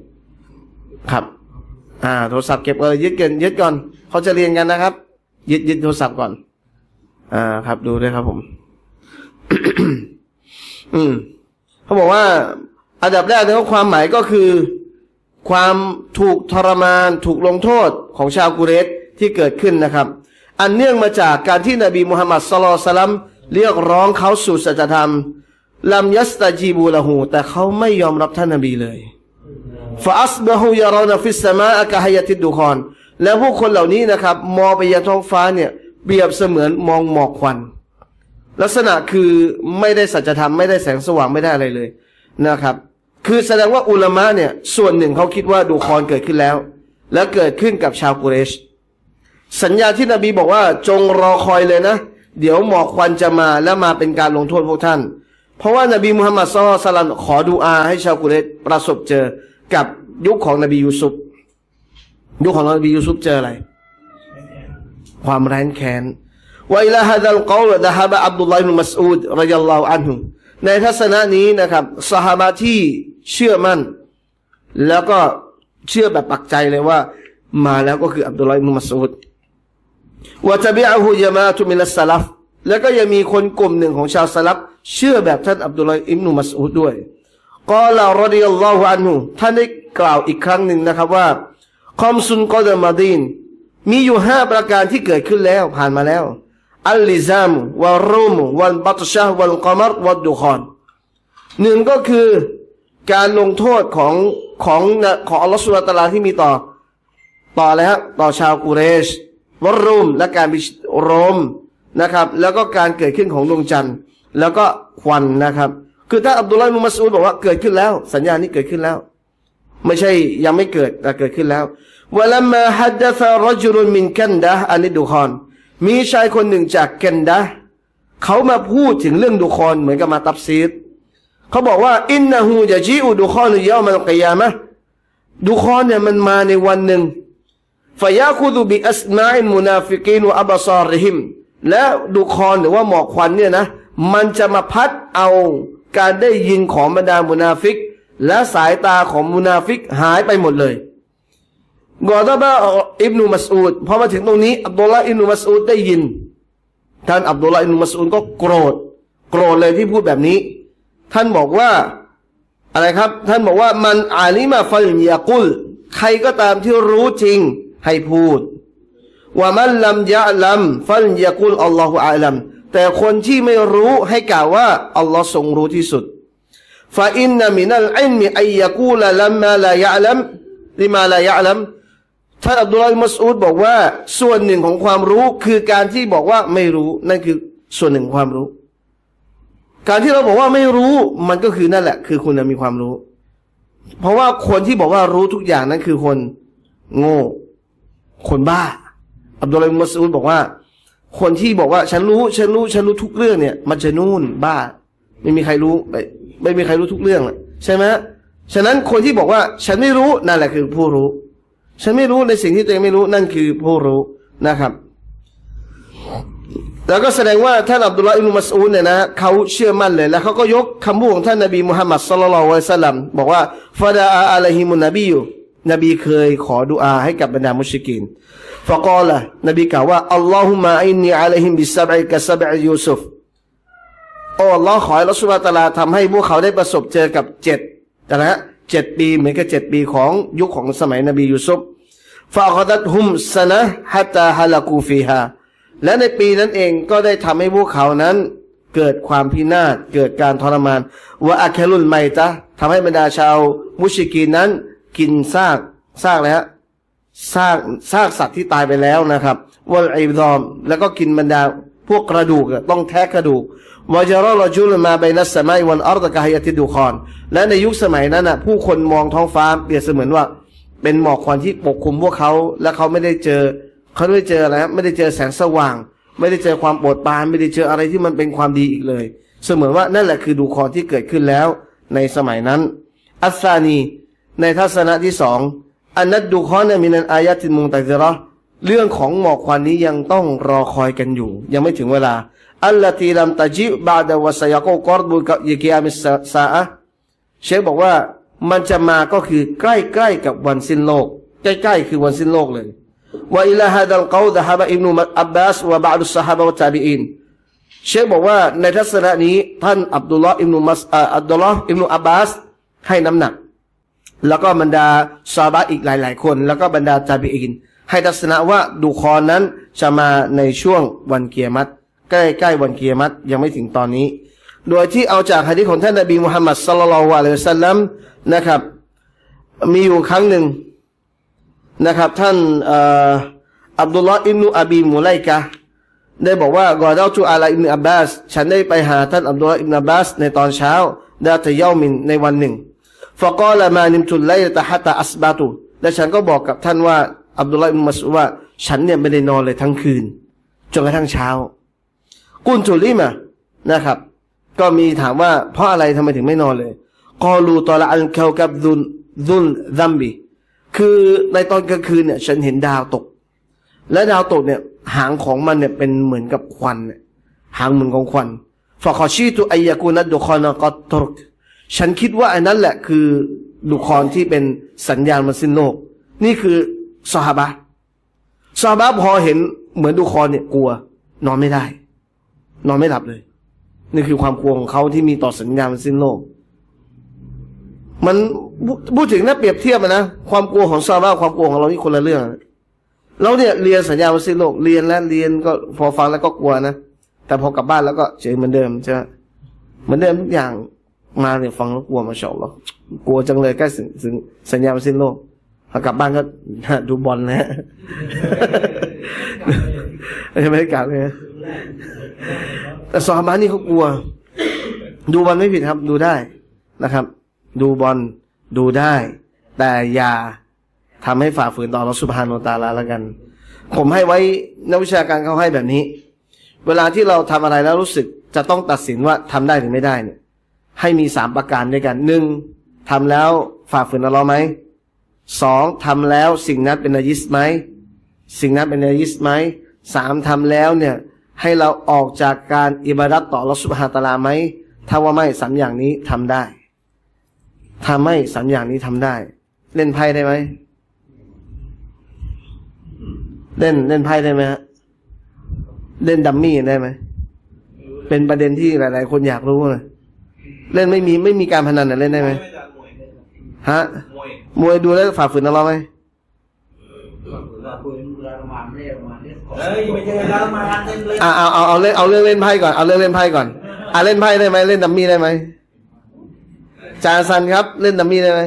ครับโทรศัพท์เก็บยึดก่อนเขาจะเรียนกันนะครับยึดโทรศัพท์ก่อนครับดูด้วยครับผม เขาบอกว่าอันดับแรกนะครับความหมายก็คือความถูกทรมานถูกลงโทษของชาวกุเรชที่เกิดขึ้นนะครับอันเนื่องมาจากการที่นบีมุฮัมมัดศ็อลลัลลอฮุอะลัยฮิวะซัลลัมเรียกร้องเขาสู่สัจธรรมลัมยัสตะจีบูละหูแต่เขาไม่ยอมรับท่านนบีเลยฟาอัสบะฮูยะรอนะฟิสซะมาอะกะฮะยะติดดุคอนและผู้คนเหล่านี้นะครับมองไปยังท้องฟ้าเนี่ยเปรียบเสมือนมองหมอกควันลักษณะคือไม่ได้สัจธรรมไม่ได้แสงสว่างไม่ได้อะไรเลยนะครับคือแสดงว่าอุลามะเนี่ยส่วนหนึ่งเขาคิดว่าดูคอนเกิดขึ้นแล้วและเกิดขึ้นกับชาวกุเรชสัญญาที่นบีบอกว่าจงรอคอยเลยนะเดี๋ยวหมอกควันจะมาและมาเป็นการลงโทษพวกท่านเพราะว่านบีมุฮัมมัดศ็อลลัลลอฮุอะลัยฮิวะซัลลัมขอดุอาให้ชาวกุเรชประสบเจอกับยุคของนบียูซุฟยุคของนบียูซุฟเจออะไรความแร้นแค้นวะอิลาฮะซัลกอลดะฮะบะอับดุลลอฮ์บินมัสอูดรอยัลลอฮุอันฮุในทัศนะนี้นะครับซอฮาบะห์ที่เชื่อมั่นแล้วก็เชื่อแบบปักใจเลยว่ามาแล้วก็คืออับดุลลอฮ์บินมัสอูดวะตะบิอะฮุญะมาอะตุมินัสซะลัฟแล้วก็ยังมีคนกลุ่มหนึ่งของชาวซะลัฟเชื่อแบบท่านอับดุลลอฮ์อิบนุมัสอูดด้วยกอลารอฎิยัลลอฮุอันฮุท่านได้กล่าวอีกครั้งหนึ่งนะครับว่าคอมซุนกอดะมาดีนมีอยู่ห้าประการที่เกิดขึ้นแล้วผ่านมาแล้วอัลลิซามวัลรูมวัลบัตชะวัลกอมรวัลดุคอนหนึ่งก็คือการลงโทษของอัลลอฮฺซุบฮานะฮูวะตะอาลาที่มีต่ออะไรฮะต่อชาวกุเรชวัลรูมและการบิชโรมนะครับแล้วก็การเกิดขึ้นของดวงจันทร์แล้วก็ควันนะครับคือถ้าอับดุลลอฮ์บินมัสอูดบอกว่าเกิดขึ้นแล้วสัญญานี้เกิดขึ้นแล้วไม่ใช่ยังไม่เกิดแต่เกิดขึ้นแล้ววะลัมมาฮัดดะซะรอจุลุนมินกันดะฮ์อันดุคอนมีชายคนหนึ่งจากกันดะฮ์เขามาพูดถึงเรื่องดุคอนเหมือนกับมาตัฟซีรเขาบอกว่าอินนะฮูยะจีอูดุคอนยะมัลกิยามะฮ์ดุคอนเนี่ยมันมาในวันหนึ่งฟะยะคุซุบิอัสมาอิลมุนาฟิกีนวะอับซาริฮิมและดุคอนหรือว่าหมอกควันเนี่ยนะมันจะมาพัดเอาการได้ยินของบรรดามุนาฟิกและสายตาของมุนาฟิกหายไปหมดเลยกอดะบะอิบนุมัสอูดพอมาถึงตรงนี้อับดุลลอฮ์อิบนุมัสอูดได้ยินท่านอับดุลลอฮ์อิบนุมัสอูดก็โกรธเลยที่พูดแบบนี้ท่านบอกว่าอะไรครับท่านบอกว่ามันอาลิมาฟัลยะกุลใครก็ตามที่รู้จริงให้พูดว่ามันลัมยะลัมฟัลยะกุลอัลลอฮุอาลัมแต่คนที่ไม่รู้ให้กล่าวว่าอัลลอฮ์ทรงรู้ที่สุดฟาอินนามินัลอิลมิอัยยะกูลลัมมาลายะลัมลิมาลายะลัมท่านอับดุลลอฮ์มัสอูดบอกว่าส่วนหนึ่งของความรู้คือการที่บอกว่าไม่รู้นั่นคือส่วนหนึ่งความรู้การที่เราบอกว่าไม่รู้มันก็คือนั่นแหละคือคุณมีความรู้เพราะว่าคนที่บอกว่ารู้ทุกอย่างนั้นคือคนโง่คนบ้าอับดุลลอฮ์มัสอูดบอกว่าคนที่บอกว่าฉันรู้ทุกเรื่องเนี่ยมันจะนู่นบ้าไม่มีใครรู้ทุกเรื่องเลยใช่ไหมฉะนั้นคนที่บอกว่าฉันไม่รู้นั่นแหละคือผู้รู้ฉันไม่รู้ในสิ่งที่ตัวเองไม่รู้นั่นคือผู้รู้นะครับแล้วก็แสดงว่าท่านอับดุลลอฮ์อิบนุมัสอูดเนี่ยนะเขาเชื่อมั่นเลยแล้วเขาก็ยกคำพูดของท่านนบีมุฮัมมัดศ็อลลัลลอฮุอะลัยฮิวะซัลลัมบอกว่าฟะดาอาอะลัยฮิมุนนบีอยู่นบีเคยขอดุอาให้กับบรรดามุชริกีนฟะกอละนบีกล่าวว่าอัลลอฮุมะอินนีอะลัยฮิมบิซับอิกะซับอิยูซุฟโอ้อัลลอฮ์ขอให้อัลลอฮ์ซุบฮานะฮูวะตะอาลาทำให้พวกเขาได้ประสบเจอกับ7 ปีเหมือนกับ7 ปีของยุคของสมัยนบียูซุฟฟะกอดัตฮุมซะนะฮัตตาฮะละกูฟีฮาและในปีนั้นเองก็ได้ทำให้พวกเขานั้นเกิดความพินาศเกิดการทรมานวะอะคลุลไมตะทำให้บรรดาชาวมุชริกีนนั้นกินซากแล้วซากสัตว์ที่ตายไปแล้วนะครับวัลอิบดอมแล้วก็กินบรรดาพวกกระดูกต้องแทะกระดูกวะจารัลจุลมาบัยนัสสะมาอิวัลอัรฎิกะฮะยะติดดุคอนและในยุคสมัยนั้นน่ะผู้คนมองท้องฟ้าเปรียบเสมือนว่าเป็นหมอกควันที่ปกคลุมพวกเขาและเขาไม่ได้เจออะไรไม่ได้เจอแสงสว่างไม่ได้เจอความโปรดปรานไม่ได้เจออะไรที่มันเป็นความดีอีกเลยเสมือนว่านั่นแหละคือดุคอนที่เกิดขึ้นแล้วในสมัยนั้นอัสซานีในทัศนะที่สองอันนัดดุคอนมินันอายะติมุงตัซะเราะห์เรื่องของหมอกควันนี้ยังต้องรอคอยกันอยู่ยังไม่ถึงเวลาอัลลตีลัมตะจิบะดะวะซะยะกูกอรบุกะยิกิยามิสซาอะห์เชคบอกว่ามันจะมาก็คือใกล้ๆกับวันสิ้นโลกใกล้ๆคือวันสิ้นโลกเลยวะอิลาฮะดัลกอดะฮะบะอิบนุอับบาสวะบะดุสซะฮาบะวะตาบีอีน เชคบอกว่าในทัศนะนี้ท่านอับดุลลอฮ์อิบนุอับบาสให้น้ำหนักแล้วก็บรรดาซอฮาบะห์อีกหลายๆคนแล้วก็บรรดาตาบิอีนให้ทัศนะว่าดูคอนนั้นจะมาในช่วงวันกิยามะฮ์ใกล้ๆวันกิยามะฮ์ยังไม่ถึงตอนนี้โดยที่เอาจากหะดีษของท่านนบีมุฮัมมัดศ็อลลัลลอฮุอะลัยฮิวะซัลลัมนะครับมีอยู่ครั้งหนึ่งนะครับท่านอับดุลลอฮ์อิบนุอบีมุไลกะฮ์ได้บอกว่ากอดาตุอาลาอิบนุอับบาสฉันได้ไปหาท่านอับดุลลอฮ์อิบนุอับบาสในตอนเช้าดาตะเยามินในวันหนึ่งฟะกอลมานิมตุลไลละตะฮะตะอัสบะตุและฉันก็บอกกับท่านว่าอับดุลลอฮ์อิบนุมัสอูดว่าฉันเนี่ยไม่ได้นอนเลยทั้งคืนจนกระทั่งเช้ากุนตุลิมะนะครับก็มีถามว่าเพราะอะไรทำไมถึงไม่นอนเลยกอลูตอละอันเคากับซุนซัมบีคือในตอนกลางคืนเนี่ยฉันเห็นดาวตกและดาวตกเนี่ยหางของมันเนี่ยเป็นเหมือนกับควันหางเหมือนของควันฟะคอชีตุอัยยะกูนัดดุคอนกอตรกฉันคิดว่าอันนั้นแหละคือดุคอนที่เป็นสัญญาณมันสิ้นโลกนี่คือซอฮาบะห์พอเห็นเหมือนดุคอนเนี่ยกลัวนอนไม่ได้นอนไม่หลับเลยนี่คือความกลัวของเขาที่มีต่อสัญญาณมันสิ้นโลกมันพูดถึงนะเปรียบเทียบนะความกลัวของซอฮาบะห์ความกลัวของเรานี่คนละเรื่องเราเนี่ยเรียนสัญญาวันสิ้นโลกเรียนก็พอฟังแล้วก็กลัวนะแต่พอกลับบ้านแล้วก็เฉยเหมือนเดิมใช่ไหมเหมือนเดิมทุกอย่างมาเนี่ยฟังแล้วกลัวมาเฉาะหรอกลัวจังเลยใกล้ถึงสัญญาวันสิ้นโลกพอกลับบ้านก็ดูบอลนะไม่ได้กลับเลยแต่ซอฮาบะห์นี่เขากลัวดูบอลไม่ผิดครับดูได้นะครับดูบอลดูได้แต่อย่าทำให้ฝ่าฝืนต่ออัลเลาะห์ซุบฮานะฮูวะตะอาลาแล้วกันผมให้ไว้นักวิชาการเขาให้แบบนี้เวลาที่เราทำอะไรแล้วรู้สึกจะต้องตัดสินว่าทำได้หรือไม่ได้เนี่ยให้มีสามประการด้วยกันหนึ่งทำแล้วฝ่าฝืนอัลเลาะห์ไหมสองทำแล้วสิ่งนั้นเป็นนาญิสไหมสามทำแล้วเนี่ยให้เราออกจากการอิบาดะห์ต่ออัลเลาะห์ซุบฮานะฮูวะตะอาลาไหมถ้าว่าไม่สามอย่างนี้ทำได้ถ้าไม่สามอย่างนี้ทำได้เล่นไพ่ได้ไหมเล่นไพ่ได้ไหมฮะเล่นดัมมี่ได้ไหมเป็นประเด็นที่หลายๆคนอยากรู้เลยเล่นไม่มีการพนันเล่นได้ไหมฮะมวยดูแล้วฝ่าฝืนเราไหมเอาเรื่องเล่นไพ่ก่อนเล่นไพ่ได้ไหมเล่นดัมมี่ได้ไหมจารสันครับเล่นดัมมี่ได้ไหม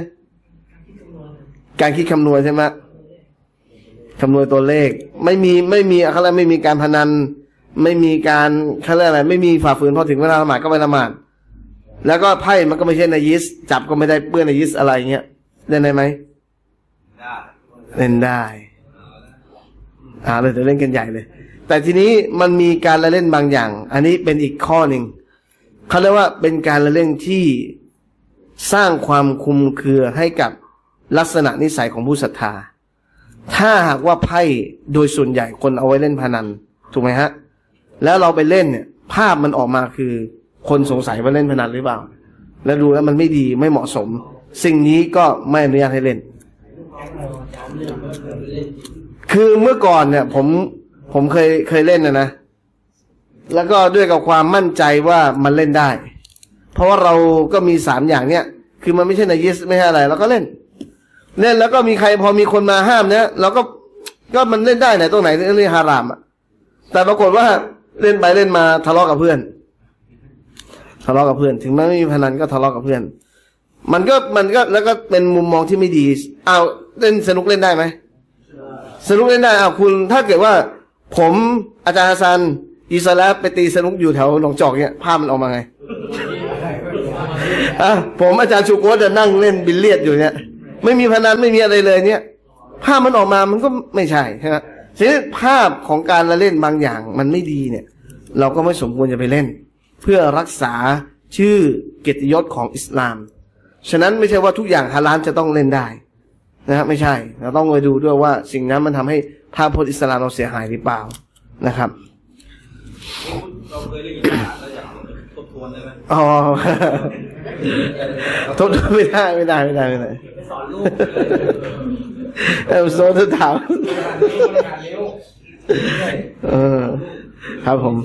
การคิดคำนวณใช่ไหมคำนวณตัวเลขไม่มีเขาเรียกไม่มีการพนันไม่มีการเขาเรียกอะไรไม่มีฝ่าฝืนพอถึงเวลาละหมาดก็ไปละหมาดแล้วก็ไพ่มันก็ไม่ใช่นายิสจับก็ไม่ได้เปื้อนนายิสอะไรเงี้ยเล่นได้ไหมเล่นได้เลยจะเล่นกันใหญ่เลยแต่ทีนี้มันมีการละเล่นบางอย่างอันนี้เป็นอีกข้อหนึ่งเขาเรียกว่าเป็นการละเล่นที่สร้างความคลุมเครือให้กับลักษณะนิสัยของผู้ศรัทธาถ้าหากว่าไพ่โดยส่วนใหญ่คนเอาไว้เล่นพนันถูกไหมฮะแล้วเราไปเล่นเนี่ยภาพมันออกมาคือคนสงสัยว่าเล่นพนันหรือเปล่าแล้วดูแล้วมันไม่ดีไม่เหมาะสมสิ่งนี้ก็ไม่อนุญาตให้เล่นคือเมื่อก่อนเนี่ยผมเคยเล่นนะแล้วก็ด้วยกับความมั่นใจว่ามันเล่นได้เพราะว่าเราก็มีสามอย่างเนี่ยคือมันไม่ใช่นายิสไม่ใช่อะไรเราก็เล่นแล้วก็มีใครพอมีคนมาห้ามเนี่ยเราก็มันเล่นได้ไหนตรงไหนเล่นฮารามอ่ะแต่ปรากฏว่าเล่นไปเล่นมาทะเลาะกับเพื่อนถึงแม้ไม่มีพนันก็ทะเลาะกับเพื่อนมันก็แล้วก็เป็นมุมมองที่ไม่ดีเอาเล่นสนุกเล่นได้ไหมสนุกเล่นได้เอาคุณถ้าเกิดว่าผมอาจารย์ฮัสซันอิสลามไปตีสนุกอยู่แถวหนองจอกเนี่ยภาพมันออกมาไงผมอาจารย์ชูโกจะนั่งเล่นบิลเลียดอยู่เนี่ยไม่มีพนันไม่มีอะไรเลยเนี่ยภาพมันออกมามันก็ไม่ใช่ใช่ไหมฉะนั้นภาพของการละเล่นบางอย่างมันไม่ดีเนี่ยเราก็ไม่สมควรจะไปเล่นเพื่อรักษาชื่อเกียรติยศของอิสลามฉะนั้นไม่ใช่ว่าทุกอย่างฮาลาลจะต้องเล่นได้นะครับไม่ใช่เราต้องไปดูด้วยว่าสิ่งนั้นมันทำให้ภาพพจน์อิสลามเราเสียหายหรือเปล่านะครับเราเคยเล่นกีฬาแล้วอยากทบทวนได้ไหมอ๋อทบทวนไม่ได้สอนลูกเอาโซ่เธอถามครับผม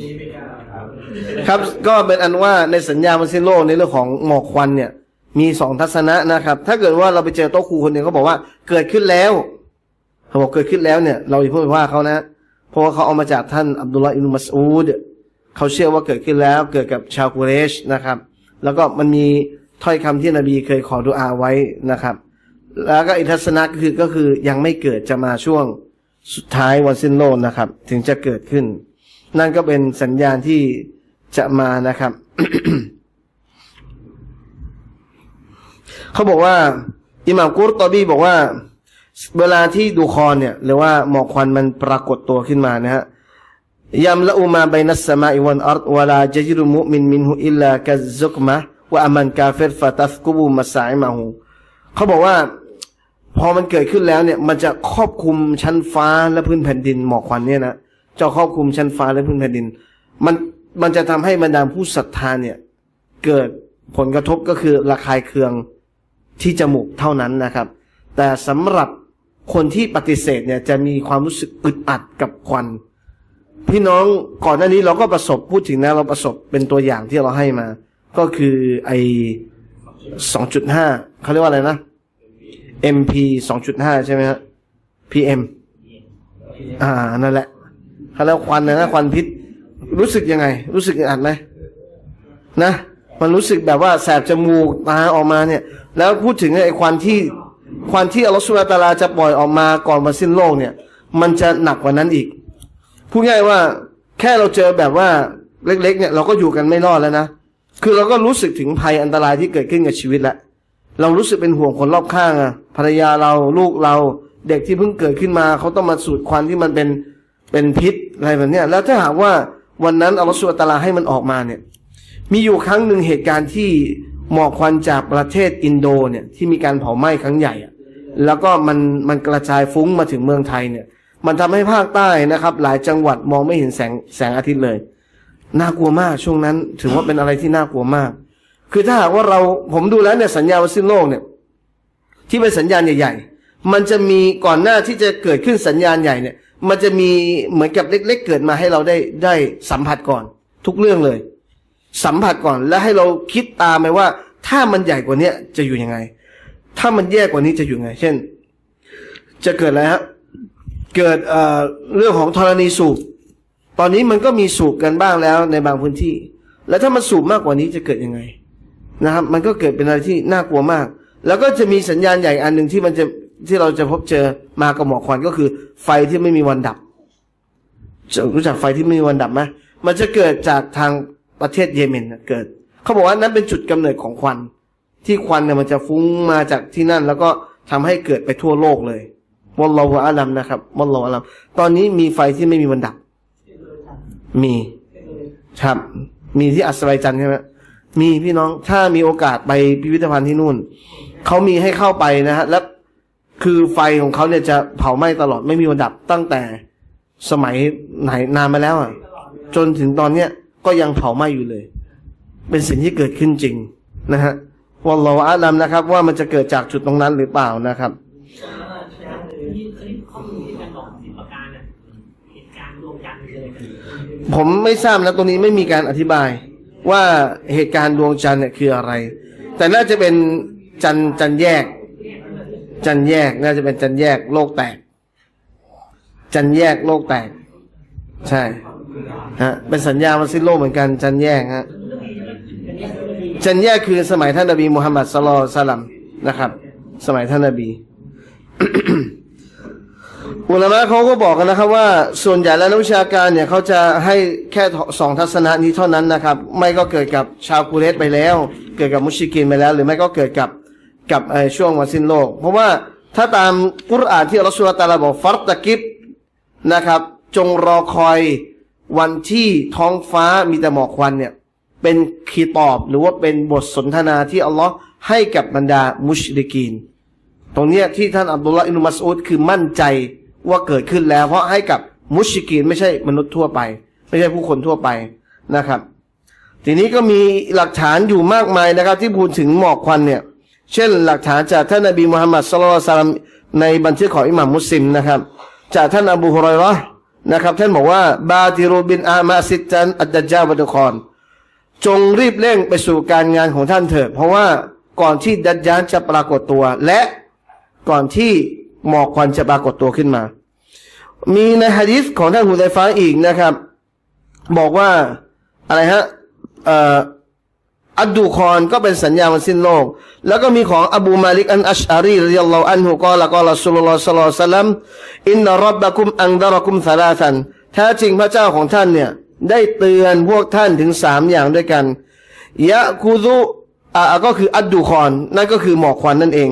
ครับก็เป็นอันว่าในสัญญามันสิ้นโลกในเรื่องของหมอกควันเนี่ยมีสองทัศนะนะครับถ้าเกิดว่าเราไปเจอโต๊ะครูคนหนึ่งเขาบอกว่าเกิดขึ้นแล้วเขาบอกเกิดขึ้นแล้วเนี่ยเราอย่าเพิ่งไปว่าเขานะเพราะว่าเขาเอามาจากท่านอับดุลลาห์อิบนุมัสอูดเขาเชื่อว่าเกิดขึ้นแล้วเกิดกับชาวกุเรชนะครับแล้วก็มันมีถ้อยคำที่นบีเคยขอดุอาไว้นะครับแล้วก็อิทัศนะก็คือยังไม่เกิดจะมาช่วงสุดท้ายวันสิ้นโลกนะครับถึงจะเกิดขึ้นนั่นก็เป็นสัญญาณที่จะมานะครับ เขาบอกว่าอิหม่ามกุรฏอบีบอกว่าเวลาที่ดูคอนเนี่ยหรือว่าหมอกควันมันปรากฏตัวขึ้นมานะฮะยามละอุมาบัยนัสสมาอิวัลอัรฎวะลาจะจิรุมุมินมินฮุอิลลากัซซุกมะวะอามันกาเฟรฟะตัสกุบุมัสไอมะฮูเขาบอกว่าพอมันเกิดขึ้นแล้วเนี่ยมันจะครอบคลุมชั้นฟ้าและพื้นแผ่นดินหมอกควันเนี่ยนะจะครอบคลุมชั้นฟ้าและพื้นแผ่นดินมันจะทำให้บรรดาผู้ศรัทธาเนี่ยเกิดผลกระทบก็คือระคายเคืองที่จมูกเท่านั้นนะครับแต่สำหรับคนที่ปฏิเสธเนี่ยจะมีความรู้สึกอึดอัดกับควันพี่น้องก่อนหน้านี้เราก็ประสบพูดถึงนะเราประสบเป็นตัวอย่างที่เราให้มาก็คือไอ 2.5 เขาเรียกว่าอะไรนะ MP 2.5 ใช่ไหมฮะ PM นั่นแหละเขาเรียกควันนะควันพิษรู้สึกยังไงรู้สึกอึดอัดไหมนะมันรู้สึกแบบว่าแสบจมูกตาออกมาเนี่ยแล้วพูดถึงไอควันที่อัลลอฮฺซุบฮานะฮูวะตะอาลาจะปล่อยออกมาก่อนวันสิ้นโลกเนี่ยมันจะหนักกว่านั้นอีกพูดง่ายว่าแค่เราเจอแบบว่าเล็กๆเนี่ยเราก็อยู่กันไม่รอดแล้วนะคือเราก็รู้สึกถึงภัยอันตรายที่เกิดขึ้นกับชีวิตแล้วเรารู้สึกเป็นห่วงคนรอบข้างอะภรรยาเราลูกเราเด็กที่เพิ่งเกิดขึ้นมาเขาต้องมาสูดควันที่มันเป็นพิษอะไรแบบเนี้ยแล้วถ้าหากว่าวันนั้นอัลลอฮฺซุบฮานะฮูวะตะอาลาให้มันออกมาเนี่ยมีอยู่ครั้งหนึ่งเหตุการณ์ที่หมอกควันจากประเทศอินโดเนี่ยที่มีการเผาไหม้ครั้งใหญ่แล้วก็มันกระจายฟุ้งมาถึงเมืองไทยเนี่ยมันทำให้ภาคใต้นะครับหลายจังหวัดมองไม่เห็นแสงอาทิตย์เลยน่ากลัวมากช่วงนั้นถือว่าเป็นอะไรที่น่ากลัวมากคือถ้าหากว่าผมดูแล้วเนี่ยสัญญาวันสิ้นโลกเนี่ยที่เป็นสัญญาณใหญ่ๆมันจะมีก่อนหน้าที่จะเกิดขึ้นสัญญาณใหญ่เนี่ยมันจะมีเหมือนกับเล็กๆเกิดมาให้เราได้สัมผัสก่อนทุกเรื่องเลยสัมผัสก่อนและให้เราคิดตามไปว่าถ้ามันใหญ่กว่านี้จะอยู่ยังไงถ้ามันแย่กว่านี้จะอยู่ไงเช่นจะเกิดอะไรฮะเกิดเรื่องของธรณีสูบตอนนี้มันก็มีสูบกันบ้างแล้วในบางพื้นที่แล้วถ้ามันสูบมากกว่านี้จะเกิดยังไงนะครับมันก็เกิดเป็นอะไรที่น่ากลัวมากแล้วก็จะมีสัญญาณใหญ่อันหนึ่งที่เราจะพบเจอมากับหมอกควันก็คือไฟที่ไม่มีวันดับรู้จักไฟที่ไม่มีวันดับไหมมันจะเกิดจากทางประเทศเยเมนเกิดเขาบอกว่านั้นเป็นจุดกำเนิดของควันที่ควันเนี่ยมันจะฟุ้งมาจากที่นั่นแล้วก็ทำให้เกิดไปทั่วโลกเลยวัลลอฮุอาลัมนะครับวัลลอฮุอาลัมตอนนี้มีไฟที่ไม่มีวันดับมีครับมีที่อัสไบจันใช่ไหมมีพี่น้องถ้ามีโอกาสไปพิพิธภัณฑ์ที่นู่นเขามีให้เข้าไปนะฮะและคือไฟของเขาเนี่ยจะเผาไหม้ตลอดไม่มีวันดับตั้งแต่สมัยไหนนานมาแล้วอ่ะจนถึงตอนเนี้ยก็ยังเผาไหม้อยู่เลยเป็นสิ่งที่เกิดขึ้นจริงนะฮะวัลลอฮุอาลัมนะครับว่ามันจะเกิดจากจุดตรงนั้นหรือเปล่านะครับผมไม่ทราบนะตรงนี้ไม่มีการอธิบายว่าเหตุการณ์ดวงจันทร์เนี่ยคืออะไรแต่น่าจะเป็นจันแยกน่าจะเป็นจันแยกโลกแตกจันแยกโลกแตกใช่ฮะเป็นสัญญาวันสิ้นโลกเหมือนกันจันแยกฮะจันแยกคือสมัยท่านนบีมุฮัมมัดศ็อลลัลลอฮุอะลัยฮิวะซัลลัมนะครับสมัยท่านนบี อุลามะเขาก็บอกกันนะครับว่าส่วนใหญ่แล้วนักวิชาการเนี่ยเขาจะให้แค่สองทัศนะนี้เท่านั้นนะครับไม่ก็เกิดกับชาวกุเรชไปแล้วเกิดกับมุชริกีนไปแล้วหรือไม่ก็เกิดกับช่วงวันสิ้นโลกเพราะว่าถ้าตามกุรอานที่อัลลอฮฺซุบฮานะฮูวะตะอาลาบอกฟัรตะกิบนะครับจงรอคอยวันที่ท้องฟ้ามีแต่หมอกควันเนี่ยเป็นคีตอบหรือว่าเป็นบทสนทนาที่อัลลอฮ์ให้กับบรรดามุชริกีนตรงเนี้ยที่ท่านอับดุลลาห์อิบนุมัสอูดคือมั่นใจว่าเกิดขึ้นแล้วเพราะให้กับมุชริกีนไม่ใช่มนุษย์ทั่วไปไม่ใช่ผู้คนทั่วไปนะครับทีนี้ก็มีหลักฐานอยู่มากมายนะครับที่พูดถึงหมอกควันเนี่ยเช่นหลักฐานจากท่านนบีมุฮัมมัดศ็อลลัลลอฮุอะลัยฮิวะซัลลัมในบันทึกของอิหม่ามมุสลิมนะครับจากท่านอบูฮุรอยเราะห์ นะครับท่านบอกว่าบาติรูบินอามาซิจันอัดดัจญาลวัดคอนจงรีบเร่งไปสู่การงานของท่านเถิดเพราะว่าก่อนที่ดัจญาลจะปรากฏตัวและก่อนที่หมอกควันจะปรากฏตัวขึ้นมามีในหะดีษของท่านหุซัยฟะห์อีกนะครับบอกว่าอะไรฮะอัดดูคอนก็เป็นสัญญาวันสิ้นโลกแล้วก็มีของอบูมาลิกอันอัชอารีรดิยัลลอฮุอันฮุกอละกอละซุลลอฮ์ศ็อลลัลลอฮุอะลัยฮิวะซัลลัมอินนะร็อบบะกุมอันดะรอกุมซะลาซันแท้จริงพระเจ้าของท่านเนี่ยได้เตือนพวกท่านถึง3อย่างด้วยกันยะกุซุก็คืออัดดูคอนนั่นก็คือหมอกควันนั่นเอง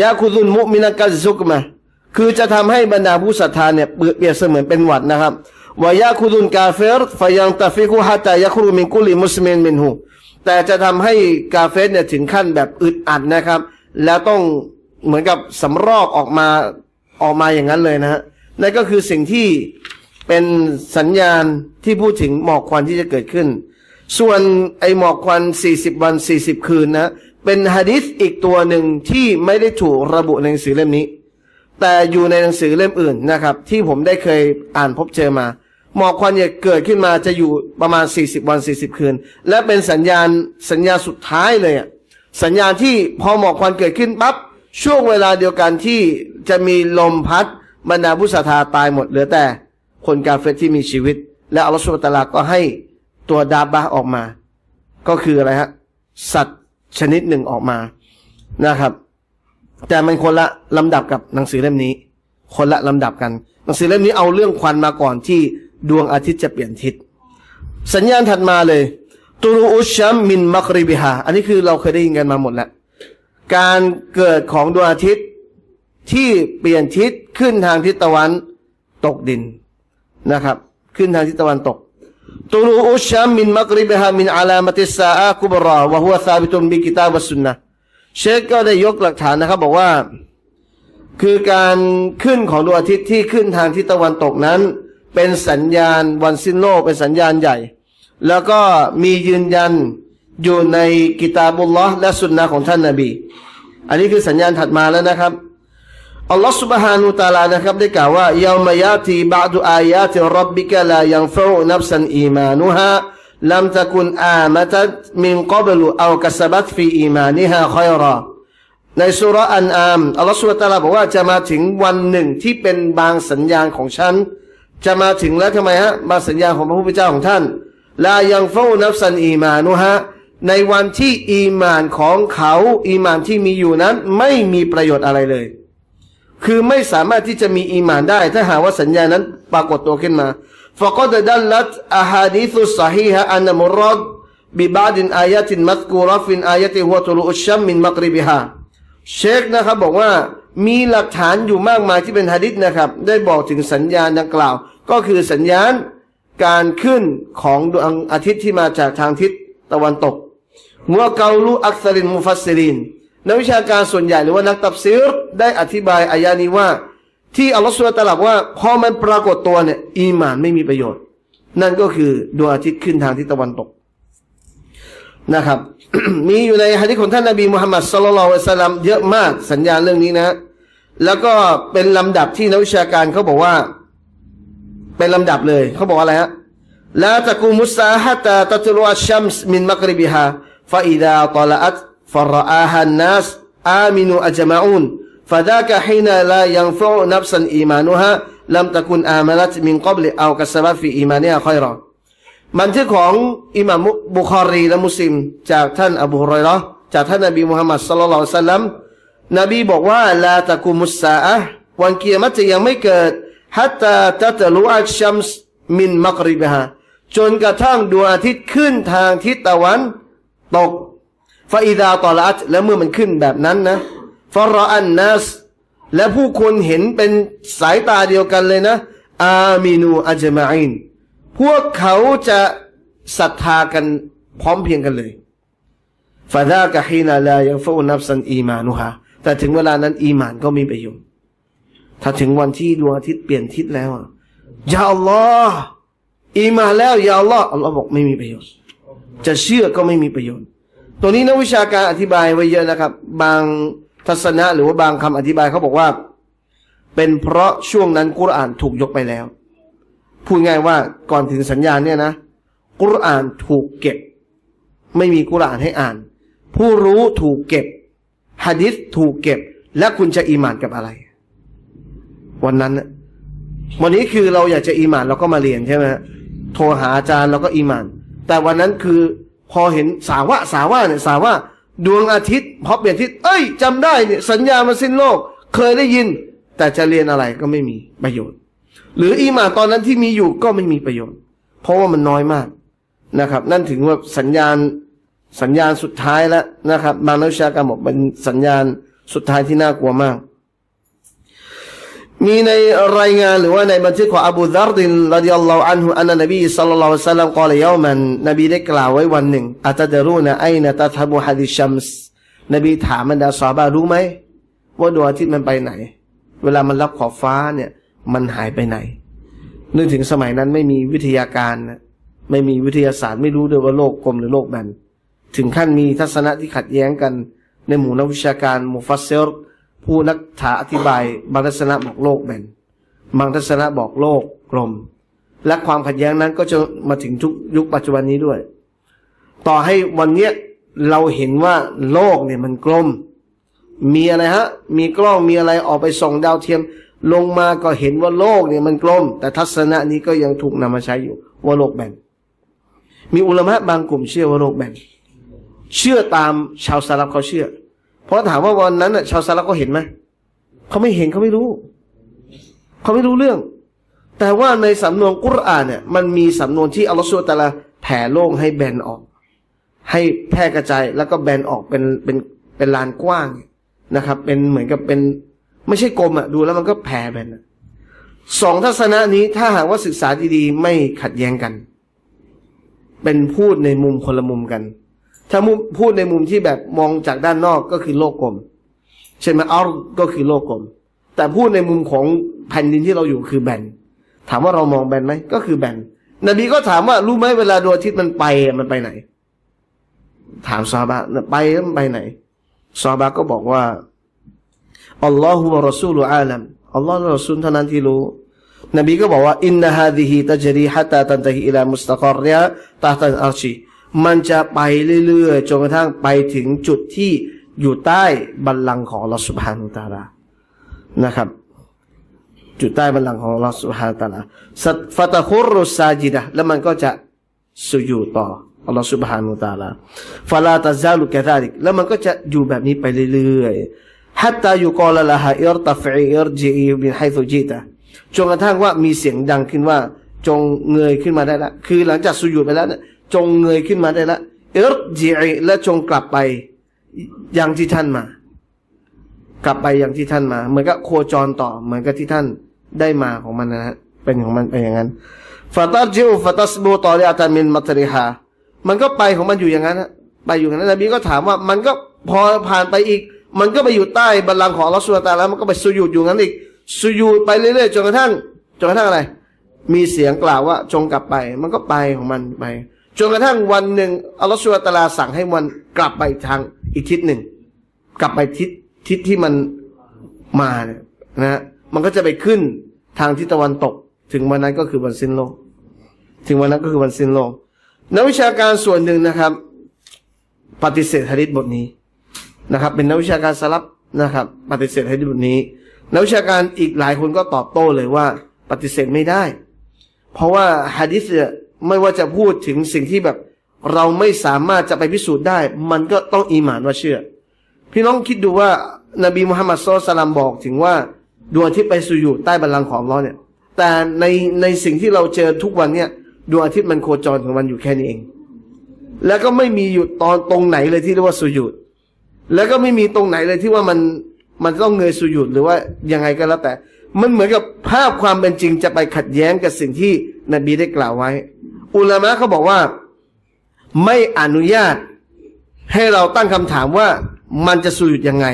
ยะกุซุลมุมินะกัซซุกมะคือจะทำให้บรรดาผู้ศรัทธาเนี่ยเปรียบเสมือนเป็นหวัดนะครับวะยะกุซุลกาฟิรฟะยันตะฟิกุฮะตะยะคุรุมินกุลิมุสลิมมินฮุแต่จะทำให้กาเฟสเนี่ยถึงขั้นแบบอึดอัดนะครับแล้วต้องเหมือนกับสำรอกออกมาอย่างนั้นเลยนะฮะนั่นก็คือสิ่งที่เป็นสัญญาณที่พูดถึงหมอกควันที่จะเกิดขึ้นส่วนไอหมอกควัน40วัน40คืนนะเป็นหะดีษอีกตัวหนึ่งที่ไม่ได้ถูกระบุในหนังสือเล่มนี้แต่อยู่ในหนังสือเล่มอื่นนะครับที่ผมได้เคยอ่านพบเจอมาหมอกควันเนี่ยเกิดขึ้นมาจะอยู่ประมาณ40วัน40คืนและเป็นสัญญาสุดท้ายเลยอ่ะสัญญาณที่พอหมอกควันเกิดขึ้นปั๊บช่วงเวลาเดียวกันที่จะมีลมพัดบรรดาผู้ศรัทธาตายหมดเหลือแต่คนกาเฟรที่มีชีวิตและอัลลอฮฺซุบฮานะฮูวะตะอาลาก็ให้ตัวดาบะออกมาก็คืออะไรฮะสัตว์ชนิดหนึ่งออกมานะครับแต่มันคนละลำดับกับหนังสือเล่มนี้คนละลำดับกันหนังสือเล่มนี้เอาเรื่องควันมาก่อนที่ดวงอาทิตย์จะเปลี่ยนทิศสัญญาณถัดมาเลยตุลูอุชชัมมินมักริบิฮาอันนี้คือเราเคยได้ยินกันมาหมดแล้วการเกิดของดวงอาทิตย์ที่เปลี่ยนทิศขึ้นทางทิศตะวันตกดินนะครับขึ้นทางทิศตะวันตกตุลูอุชชัมมินมักริบิฮามินอาลามะติสซาอะฮ์กุบรอวะฮุวะซาบิตุนบิกิตาบวัสซุนนะห์เชคก็ได้ยกหลักฐานนะครับบอกว่าคือการขึ้นของดวงอาทิตย์ที่ขึ้นทางทิศตะวันตกนั้นเป็นสัญญาณวันสิ้นโลกเป็นสัญญาณใหญ่แล้วก็มียืนยันอยู่ในกิตาบุลลอฮ์และสุนนะของท่านนบีอันนี้คือสัญญาณถัดมาแล้วนะครับอัลลอฮฺซุบฮานะฮูวะตะอาลานะครับได้กล่าวว่ายามะยาติบะดุอายาติร็อบบิกะลายันฟะอุนัฟซันอีมานุฮาลัมตะกุนอามะตัตมินกอบลุเอากัสบัตฟีอีมานิฮาค็อยรอในซูเราะห์อันอามอัลลอฮฺซุบฮานะฮูวะตะอาลาบอกว่าจะมาถึงวันหนึ่งที่เป็นบางสัญญาณของฉันจะมาถึงแล้วทำไมฮะมาสัญญาของพระผู้เป็นเจ้าของท่านลายังฟะอุนัฟซันอีมานุฮะในวันที่อีมานของเขาอีมานที่มีอยู่นั้นไม่มีประโยชน์อะไรเลยคือไม่สามารถที่จะมีอีมานได้ถ้าหากว่าสัญญานั้นปรากฏตัวขึ้นมาฟะกอดดัลลัตอะฮาดีซุสซอฮีฮะอันมุรอดบิบาดินอายะตินมัซกูเราะฟินอายะติฮุวะตุลูอุชชัมมินมักริบิฮาเชคนะครับบอกว่ามีหลักฐานอยู่มากมายที่เป็นหะดีษนะครับได้บอกถึงสัญญาดังกล่าวก็คือสัญญาณการขึ้นของดวงอาทิตย์ที่มาจากทางทิศตะวันตกหัวเกาลูอักษรินมุฟัสซิรินนักวิชาการส่วนใหญ่หรือว่านักตัฟซีรได้อธิบายอายะนี้ว่าที่อัลลอฮฺซุบฮานะฮูวะตะอาลาว่าพอมันปรากฏตัวเนี่ยอีหม่านไม่มีประโยชน์นั่นก็คือดวงอาทิตย์ขึ้นทางทิศตะวันตกนะครับ มีอยู่ในหะดีษของท่านนบีมุฮัมมัดศ็อลลัลลอฮุอะลัยฮิวะซัลลัมเยอะมากสัญญาณเรื่องนี้นะแล้วก็เป็นลำดับที่นักวิชาการเขาบอกว่าเป็นลำดับเลยเขาบอกอะไรฮะลาตะกูมุสซาฮะตะตัตลุอัชชัมส์มินมักริบิฮาฟะอิดาตอละอัตฟะรออาฮันนัสอามินูอัจมะอูนฟะซากะฮีนาลายันฟะอุนัฟซันอีมานุฮาลัมตะกุนอามานัตมินกับลิเอากัสซะบะฟีอีมานิฮาค็อยรอบันทึกของอิหม่ามบุคอรีและมุสลิมจากท่านอบูฮุรอยเราะห์จากท่านนบีมุฮัมมัดศ็อลลัลลอฮุอะลัยฮิวะซัลลัมนบีบอกว่าลาตะกูมุสซาอะฮ์วันกิยามะฮ์จะยังไม่เกิดฮัตตาตัตลุอัชชัมส์มินมักริบิฮาจนกระทั่งดวงอาทิตย์ขึ้นทางทิศตะวันตกฟาอิดาตอละอัตและเมื่อมันขึ้นแบบนั้นนะฟะรออันนัสและผู้คนเห็นเป็นสายตาเดียวกันเลยนะอามินูอัจมะอีนพวกเขาจะศรัทธากันพร้อมเพียงกันเลยฟาซากะฮีนาลายันฟะอุนัฟซันอีมานุฮาแต่ถึงเวลานั้นอีหม่านก็มีประโยชน์ถ้าถึงวันที่ดวงอาทิตย์เปลี่ยนทิศแล้วยาอัลลอฮ์อีหม่านแล้วยาอัลลอฮ์อัลลอฮ์บอกไม่มีประโยชน์จะเชื่อก็ไม่มีประโยชน์ตัวนี้นักวิชาการอธิบายไว้เยอะนะครับบางทัศนะหรือว่าบางคำอธิบายเขาบอกว่าเป็นเพราะช่วงนั้นกุรอานถูกยกไปแล้ว พูดง่ายว่าก่อนถึงสัญญาณเนี่ยนะกุรอานถูกเก็บไม่มีกุรอานให้อ่านผู้รู้ถูกเก็บหะดีษถูกเก็บและคุณจะอีหม่านกับอะไรวันนั้นวันนี้คือเราอยากจะอีหม่านเราก็มาเรียนใช่ไหมโทรหาอาจารย์เราก็อีหม่านแต่วันนั้นคือพอเห็นสาวะเนี่ยสาวะดวงอาทิตย์พอเปลี่ยนทิศเอ้ยจำได้เนี่ยสัญญามาสิ้นโลกเคยได้ยินแต่จะเรียนอะไรก็ไม่มีประโยชน์หรืออีหม่านตอนนั้นที่มีอยู่ก็ไม่มีประโยชน์เพราะว่ามันน้อยมากนะครับนั่นถึงว่าสัญญาณสุดท้ายแล้วนะครับบางนักวิชาการบอกเป็นสัญญาณสุดท้ายที่น่ากลัวมากมีในรายงานหรือว่าในบันทึกของอบูฎอรรฎิยัลลอฮุอันฮุอันนบีศ็อลลัลลอฮุอะลัยฮิวะซัลลัมกล่าวยอมันนบีได้กล่าวไว้วันหนึ่งอะตัดรูนะอัยนะตัธฮะบุฮะดิชัมส์นบีถามบรรดาซอฮาบะห์รู้ไหมว่าดวงอาทิตย์มันไปไหนเวลามันรับขอบฟ้าเนี่ยมันหายไปไหนนึกถึงสมัยนั้นไม่มีวิทยาการนะไม่มีวิทยาศาสตร์ไม่รู้ด้วยว่าโลกกลมหรือโลกแบนถึงขั้นมีทัศนะที่ขัดแย้งกันในหมู่นักวิชาการมุฟัสซิรผู้นักถาอธิบายบางทัศนะบอกโลกแบนบางทัศนะบอกโลกกลมและความขัดแย้งนั้นก็จะมาถึงทุกยุคปัจจุบันนี้ด้วยต่อให้วันเนี้ยเราเห็นว่าโลกเนี่ยมันกลมมีอะไรฮะมีกล้องมีอะไรออกไปส่องดาวเทียมลงมาก็เห็นว่าโลกเนี่ยมันกลมแต่ทัศนะนี้ก็ยังถูกนำมาใช้อยู่ว่าโลกแบนมีอุลามะบางกลุ่มเชื่อว่าโลกแบนเชื่อตามชาวซาลัฟเขาเชื่อเพราะถามว่าวันนั้นน่ะชาวซาลัฟเขาเห็นไหมเขาไม่เห็นเขาไม่รู้เรื่องแต่ว่าในสำนวนกุรอานเนี่ยมันมีสำนวนที่อัลลอฮฺซุบฮานะฮูวะตะอาลาแผ่โล่งให้แบนออกให้แพร่กระจายแล้วก็แบนออกเป็นลานกว้างนะครับเป็นเหมือนกับเป็นไม่ใช่กลมอ่ะดูแล้วมันก็แผ่แบนสองทัศนะนี้ถ้าหากว่าศึกษาดีๆไม่ขัดแย้งกันเป็นพูดในมุมคนละมุมกันถ้าพูดในมุมที่แบบมองจากด้านนอกก็คือโลกกลมใช่ไหมอัลก็คือโลกกลมแต่พูดในมุมของแผ่นดินที่เราอยู่คือแบนถามว่าเรามองแบนไหมก็คือแบนนบีก็ถามว่ารู้ไหมเวลาดวงอาทิตย์มันไปไหนถามซอฮาบะห์มันไปไหนซอฮาบะห์ก็บอกว่าอัลลอฮฺวะรอซูลุอาลัมอัลลอฮฺและรอซูลเท่านั้นที่รู้นบีก็บอกว่าอินนะฮาซิฮิตัจรีฮะตาตันตะฮิอิลามุสตะกอรริฮะตะฮ์ตัลอัรชิมันจะไปเรื่อยๆจนกระทั่งไปถึงจุดที่อยู่ใต้บัลลังก์ของอัลเลาะห์ซุบฮานะฮูวะตะอาลานะครับจุดใต้บัลลังก์ของอัลเลาะห์ซุบฮานะฮูวะตะอาลาฟะตะคุรรุซาจิดะฮ์แล้วมันก็จะสุญูดต่ออัลเลาะห์ซุบฮานะฮูวะตะอาลาฟะลาตะซาลุกะซาลิกแล้วมันก็จะอยู่แบบนี้ไปเรื่อยๆحتى يقال لها ارتفعي ارجعي من حيث جئتจนกระทั่งว่ามีเสียงดังขึ้นว่าจงเงยขึ้นมาได้ละคือหลังจากสุญูดไปแล้วเนี่ยจงเงยขึ้นมาได้ละirji'i และจงกลับไปอย่างที่ท่านมากลับไปอย่างที่ท่านมาเหมือนกับโคจรต่อเหมือนกับที่ท่านได้มาของมันนะฮะเป็นของมันไปอย่างนั้น fatarji'u fatasbu tali'atan min matriha มันก็ไปของมันอยู่อย่างนั้นไปอยู่อย่างนั้นนบีก็ถามว่ามันก็พอผ่านไปอีกมันก็ไปอยู่ใต้บัลลังก์ของอัลเลาะห์ซุบฮานะฮูวะตะอาลาแล้วมันก็ไปสุญูดอยู่งั้นอีกสุญูดไปเรื่อยๆจนกระทั่งอะไรมีเสียงกล่าวว่าจงกลับไปมันก็ไปของมันไปจนกระทั่งวันหนึ่งอัลเลาะห์ซุบฮานะฮูวะตะอาลาสั่งให้มันกลับไปทางอีกทิศหนึ่งกลับไปทิศที่มันมาเนี่ยนะมันก็จะไปขึ้นทางทิศตะวันตกถึงวันนั้นก็คือวันสิ้นโลกนักวิชาการส่วนหนึ่งนะครับปฏิเสธหะดีษบทนี้นะครับเป็นนักวิชาการสลับนะครับปฏิเสธหะดีษบทนี้นักวิชาการอีกหลายคนก็ตอบโต้เลยว่าปฏิเสธไม่ได้เพราะว่าหะดีษเนี่ยไม่ว่าจะพูดถึงสิ่งที่แบบเราไม่สามารถจะไปพิสูจน์ได้มันก็ต้องอีหม่านว่าเชื่อพี่น้องคิดดูว่านบีมุฮัมมัดศ็อลลัลลอฮุอะลัยฮิวะซัลลัมบอกถึงว่าดวงอาทิตย์ไปสุญูดใต้บัลลังก์ของอัลเลาะห์เนี่ยแต่ในสิ่งที่เราเจอทุกวันเนี่ยดวงอาทิตย์มันโคจรของมันอยู่แค่นี้เองแล้วก็ไม่มีอยู่ตอนตรงไหนเลยที่เรียกว่าสุญูดแล้วก็ไม่มีตรงไหนเลยที่ว่ามันต้องเงยสุญูดหรือว่ายังไงก็แล้วแต่มันเหมือนกับภาพความเป็นจริงจะไปขัดแย้งกับสิ่งที่นบีได้กล่าวไว้อุลามะเขาบอกว่าไม่อนุญาตให้เราตั้งคำถามว่ามันจะสุญูดยังไง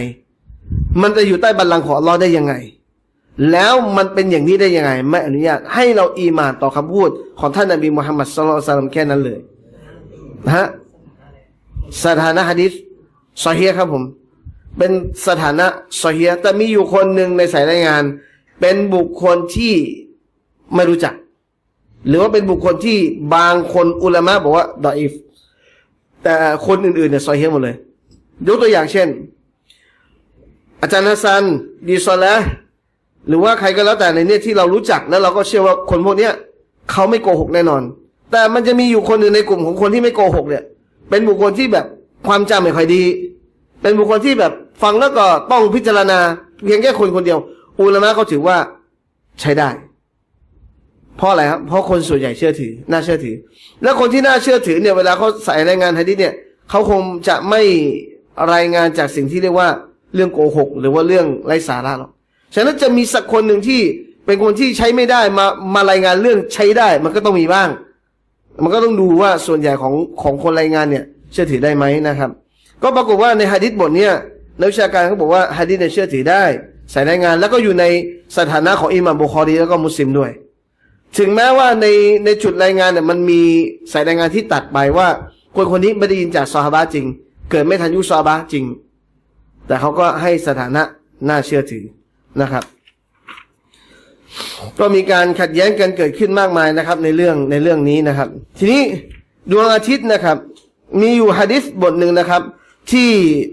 มันจะอยู่ใต้บัลลังก์ของอัลเลาะห์ได้ยังไงแล้วมันเป็นอย่างนี้ได้ยังไงไม่อนุญาตให้เราอีหม่านต่อคำพูดของท่านนบีมุฮัมมัดศ็อลลัลลอฮุอะลัยฮิวะซัลลัมแค่นั้นเลยนะฮะสถานะหะดีษซอฮีฮ์ครับผมเป็นสถานะซอฮีฮ์แต่มีอยู่คนหนึ่งในสายรายงานเป็นบุคคลที่ไม่รู้จัก หรือว่าเป็นบุคคลที่บางคนอุลามะบอกว่าดออิฟแต่คนอื่นๆเนี่ยซอฮีหมดเลยยกตัวอย่างเช่นอาจารย์ฮะซันดีซอละห์หรือว่าใครก็แล้วแต่ในเนี่ยที่เรารู้จักแล้วเราก็เชื่อว่าคนพวกเนี้ยเขาไม่โกหกแน่นอนแต่มันจะมีอยู่คนหนึ่งในกลุ่มของคนที่ไม่โกหกเนี่ยเป็นบุคคลที่แบบความจำไม่ค่อยดีเป็นบุคคลที่แบบฟังแล้วก็ต้องพิจารณาเพียงแค่คนคนเดียวอุลามะเขาถือว่าใช้ได้เพราะอะไรครับเพราะคนส่วนใหญ่เชื่อถือน่าเชื่อถือและคนที่น่าเชื่อถือเนี่ยเวลาเขาใส่รายงานหะดีษเนี่ยเขาคงจะไม่รายงานจากสิ่งที่เรียกว่าเรื่องโกหกหรือว่าเรื่องไร้สาระหรอกฉะนั้นจะมีสักคนหนึ่งที่เป็นคนที่ใช้ไม่ได้มารายงานเรื่องใช้ได้มันก็ต้องมีบ้างมันก็ต้องดูว่าส่วนใหญ่ของคนรายงานเนี่ยเชื่อถือได้ไหมนะครับก็ปรากฏว่าในหะดีษบทเนี่ยนักวิชาการเขาบอกว่าหะดีษเนี่ยเชื่อถือได้ใส่รายงานแล้วก็อยู่ในสถานะของอิหม่ามบุคอรีแล้วก็มุสลิมด้วยถึงแม้ว่าในจุดรายงานเนี่ยมันมีสายรายงานที่ตัดไปว่าคนคนนี้ไม่ได้ยินจากซอฮาบะห์จริงเกิดไม่ทันยุคซอฮาบะห์จริงแต่เขาก็ให้สถานะน่าเชื่อถือนะครับก็มีการขัดแย้งกันเกิดขึ้นมากมายนะครับในเรื่องนี้นะครับทีนี้ดวงอาทิตย์นะครับมีอยู่หะดีษบทหนึ่งนะครับที่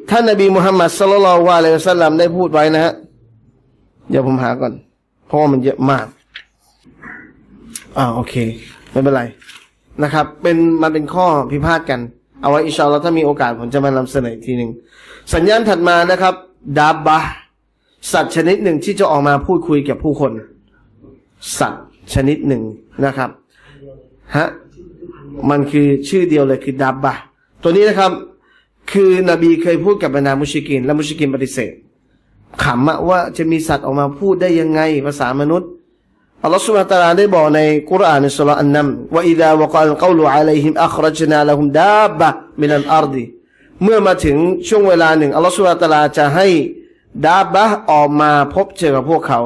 ท่านนบีมุฮัมมัดศ็อลลัลลอฮุอะลัยฮิวะซัลลัมได้พูดไว้นะฮะเดี๋ยวผมหาก่อนเพราะว่ามันเยอะมากโอเคไม่เป็นไรนะครับมันเป็นข้อพิพาทกันเอาไว้อินชาอัลเลาะห์ถ้ามีโอกาสผมจะมานำเสนออีกทีหนึ่งสัญญาณถัดมานะครับดาบบะสัตว์ชนิดหนึ่งที่จะออกมาพูดคุยกับผู้คนสัตว์ชนิดหนึ่งนะครับฮะมันคือชื่อเดียวเลยคือดาบบะตัวนี้นะครับคือนบีเคยพูดกับบรรดามุชริกีนและมุชริกีนปฏิเสธขำว่าจะมีสัตว์ออกมาพูดได้ยังไงภาษามนุษย์อัลลอฮฺ سبحانه และ تعالى ได้บอกในกุรอานในสุเราะห์อันนัมว่าอิดะวะกอลกอลูอะลัยฮิมอัคเราะญนาละฮุมดาบบะมินัลอัรฎิเมื่อมาถึงช่วงเวลาหนึ่งอัลลอฮฺ سبحانه และ تعالى จะให้ดาบบะออกมาพบเจอกับพวกเขา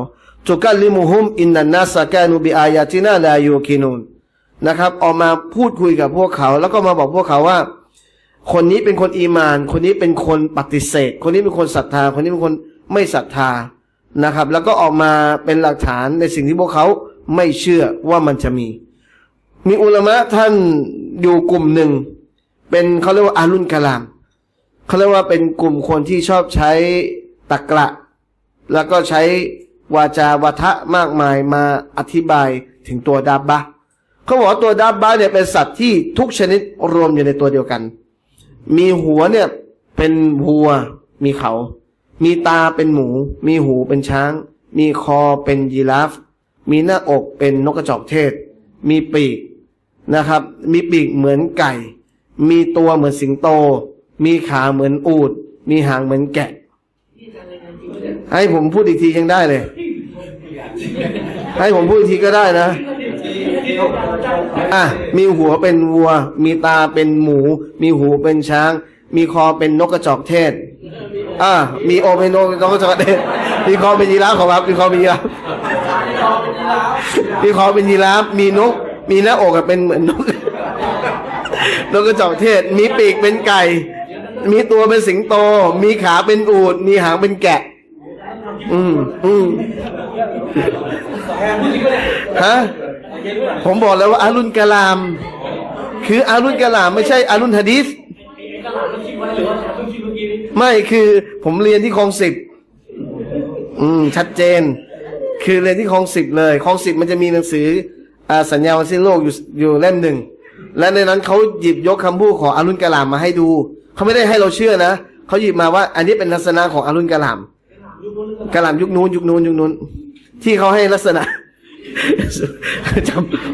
ตุกัลลิมุฮุมอินนันนาสกานูบิอายาตินาลายูกินูนนะครับออกมาพูดคุยกับพวกเขาแล้วก็มาบอกพวกเขาว่าคนนี้เป็นคนอีมานคนนี้เป็นคนปฏิเสธคนนี้เป็นคนศรัทธาคนนี้เป็นคนไม่ศรัทธานะครับแล้วก็ออกมาเป็นหลักฐานในสิ่งที่พวกเขาไม่เชื่อว่ามันจะมีอุลามะท่านอยู่กลุ่มหนึ่งเป็นเขาเรียกว่าอาลุนกะลามเขาเรียกว่าเป็นกลุ่มคนที่ชอบใช้ตะกละแล้วก็ใช้วาจาวาทะมากมายมาอธิบายถึงตัวดาบบะเขาบอกว่าตัวดาบบะเนี่ยเป็นสัตว์ที่ทุกชนิดรวมอยู่ในตัวเดียวกันมีหัวเนี่ยเป็นวัวมีเขามีตาเป็นหมูมีหูเป็นช้างมีคอเป็นยีราฟมีหน้าอกเป็นนกกระจอกเทศมีปีกนะครับมีปีกเหมือนไก่มีตัวเหมือนสิงโตมีขาเหมือนอูฐมีหางเหมือนแกะให้ผมพูดอีกทียังได้เลยให้ผมพูดอีกทีก็ได้นะมีหัวเป็นวัวมีตาเป็นหมูมีหูเป็นช้างมีคอเป็นนกกระจอกเทศมีโอเมโนนกกระจอกเทศมีคอเป็นยีราฟขอรับมีคอเป็นยีราฟมีคอเป็นยีราฟมีนกมีหน้าอกเป็นเหมือนนกกระจอกเทศมีปีกเป็นไก่มีตัวเป็นสิงโตมีขาเป็นอูฐมีหางเป็นแกะฮะผมบอกแล้วว่าอาลุนกะลามคืออาลุนกะลามไม่ใช่อาลุนหะดีษไม่คือผมเรียนที่คลอง10ชัดเจนคือเรียนที่คลอง10เลยคลอง10มันจะมีหนังสือสัญญาวันสิ้นโลกอยู่เล่มหนึ่งและในนั้นเขาหยิบยกคำพูดของอาลุนกะลามมาให้ดูเขาไม่ได้ให้เราเชื่อนะเขาหยิบมาว่าอันนี้เป็นลักษณะของอาลุนกะลามยุคนู้นที่เขาให้ลักษณะ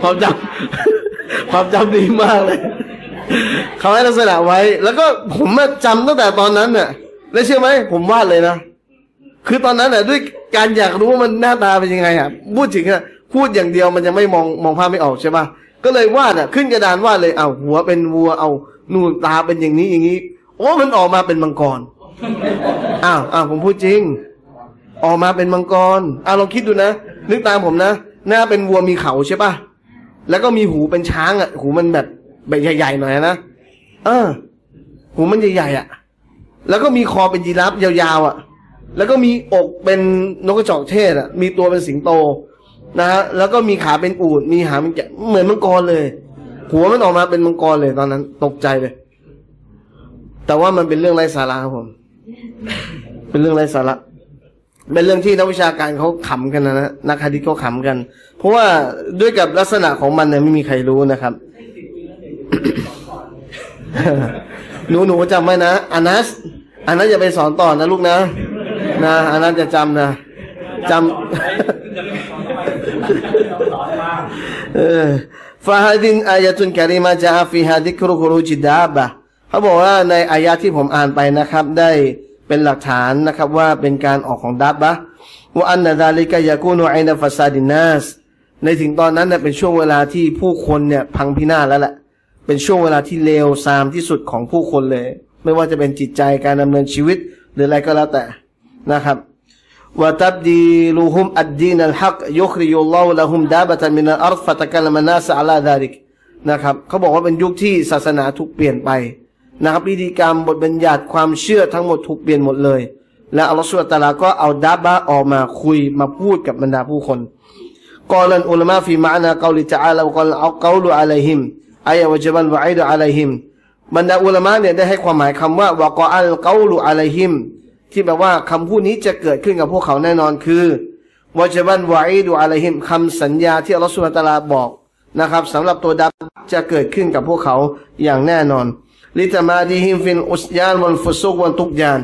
ความจำดีมากเลยเขาให้ลักษณะไว้แล้วก็ผมจำตั้งแต่ตอนนั้นน่ะแล้วเชื่อไหมผมวาดเลยนะคือตอนนั้นน่ะด้วยการอยากรู้มันหน้าตาเป็นยังไงอ่ะพูดถึงอ่ะพูดอย่างเดียวมันยังไม่มองภาพไม่ออกใช่ป่ะก็เลยวาดอ่ะขึ้นกระดานวาดเลยเอาหัวเป็นวัวเอานูนตาเป็นอย่างนี้อย่างนี้โอ้มันออกมาเป็นมังกรอ้าวผมพูดจริงออกมาเป็นมังกรลองคิดดูนะนึกตามผมนะหน้าเป็นวัวมีเขาใช่ป่ะแล้วก็มีหูเป็นช้างอ่ะหูมันแบบใหญ่ๆหน่อยนะหูมันใหญ่ๆอ่ะแล้วก็มีคอเป็นยีราฟยาวๆอ่ะแล้วก็มีอกเป็นนกกระจอกเทศอ่ะมีตัวเป็นสิงโต นะฮะแล้วก็มีขาเป็นอูฐมีหางเหมือนมังกรเลยหัวมันออกมาเป็นมังกรเลยตอนนั้นตกใจเลยแต่ว่ามันเป็นเรื่องไร้สาระครับผมเป็นเรื่องไร้สาระเป็นเรื่องที่นักวิชาการเขาขำกันนะนักฮะดิษเขาขำกันเพราะว่าด้วยกับลักษณะของมันเนี่ยไม่มีใครรู้นะครับ หนูจำไว้นะอานัสจะไปสอนต่อนะลูกนะนะอานัสจะจำนะจำฟาฮดินอายะตุนกะรีมาจาฟีฮาดิกรุคุรูจิดาบะเขาบอกว่าในอายะที่ผมอ่านไปนะครับได้เป็นหลักฐานนะครับว่าเป็นการออกของดับบะว่าอันนาดาลิกายากูโนไอนาฟาซาดินัสในถึงตอนนั้นเนี่ยเป็นช่วงเวลาที่ผู้คนเนี่ยพังพินาศแล้วแหละเป็นช่วงเวลาที่เลวทรามที่สุดของผู้คนเลยไม่ว่าจะเป็นจิตใจการดำเนินชีวิตหรืออะไรก็แล้วแต่นะครับว่าตับดีลูฮุมอัดดีนัลฮักยุคริยุลลอฮุละฮุมดาบะตันมินัลอัรฟะตะกัลมะนาสอะลาดาลิกนะครับเขาบอกว่าเป็นยุคที่ศาสนาถูกเปลี่ยนไปนะครับพิธีกรรมบทบัญญัติความเชื่อทั้งหมดถูกเปลี่ยนหมดเลยและอัลลอฮฺซุบฮานะฮูวะตะอาลาก็เอาดับบะออกมาคุยมาพูดกับบรรดาผู้คนกอลันอุลามะฟีมะอานะกอลิตะอาลากอลเอากอลุอะลัยฮิมอายะวะจับันวะอีดุอะลัยฮิมบรรดาอุลามะเนี่ยได้ให้ความหมายคำว่าวะกออัลกอลุอะลัยฮิมที่แปลว่าคำพูดนี้จะเกิดขึ้นกับพวกเขาแน่นอนคือวะจับันวะอีดุอะลัยฮิมคำสัญญาที่อัลลอฮฺซุบฮานะฮูวะตะอาลาบอกนะครับสำหรับตัวดับจะเกิดขึ้นกับพวกเขาอย่างแน่นอนลิตามาดีฮิมฟินอุสยานวันฟุซุกวันทุกยาน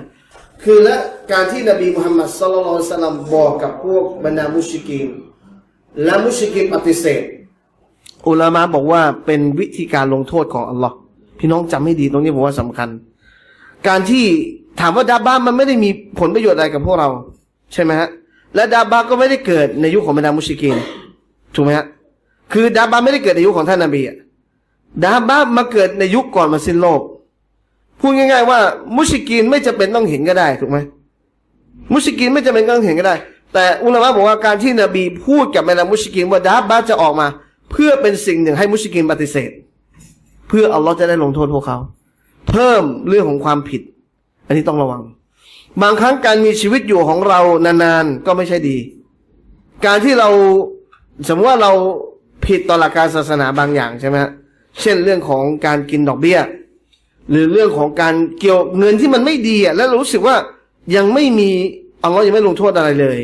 คือและการที่นบีมุฮัมมัดศ็อลลัลลอฮุอะลัยฮิวะซัลลัมบอกกับพวกบรรดามุชริกีนและมุชริกีนปฏิเสธอุลามะบอกว่าเป็นวิธีการลงโทษของอัลลอฮ์พี่น้องจำให้ดีตรงนี้ผมว่าสำคัญการที่ถามว่าดาบ้ามันไม่ได้มีผลประโยชน์อะไรกับพวกเราใช่ไหมฮะและดาบ้าก็ไม่ได้เกิดในยุคของบรรดามุชริกีนถูกไหมฮะคือดาบ้าไม่ได้เกิดในยุคของท่านนบีดาบ้ามาเกิดในยุคก่อนมาสิ้นโลกพูดง่ายๆว่ามุชริกีนไม่จำเป็นต้องเห็นก็ได้ถูกไหมมุชริกีนไม่จำเป็นต้องเห็นก็ได้แต่อุลามะบอกว่าการที่นบีพูดกับบรรดามุชริกีนว่าดาบ้าจะออกมาเพื่อเป็นสิ่งหนึ่งให้มุชริกีนปฏิเสธเพื่ออัลลอฮ์จะได้ลงโทษพวกเขาเพิ่มเรื่องของความผิดอันนี้ต้องระวังบางครั้งการมีชีวิตอยู่ของเรานานๆก็ไม่ใช่ดีการที่เราสมมติว่าเราผิดต่อหลักการศาสนาบางอย่างใช่ไหมเช่นเรื่องของการกินดอกเบี้ยหรือเรื่องของการเกี่ยวเงินที่มันไม่ดีแล้วรู้สึกว่ายังไม่มีอัลลอฮ์ยังไม่ลงโทษอะไรเลย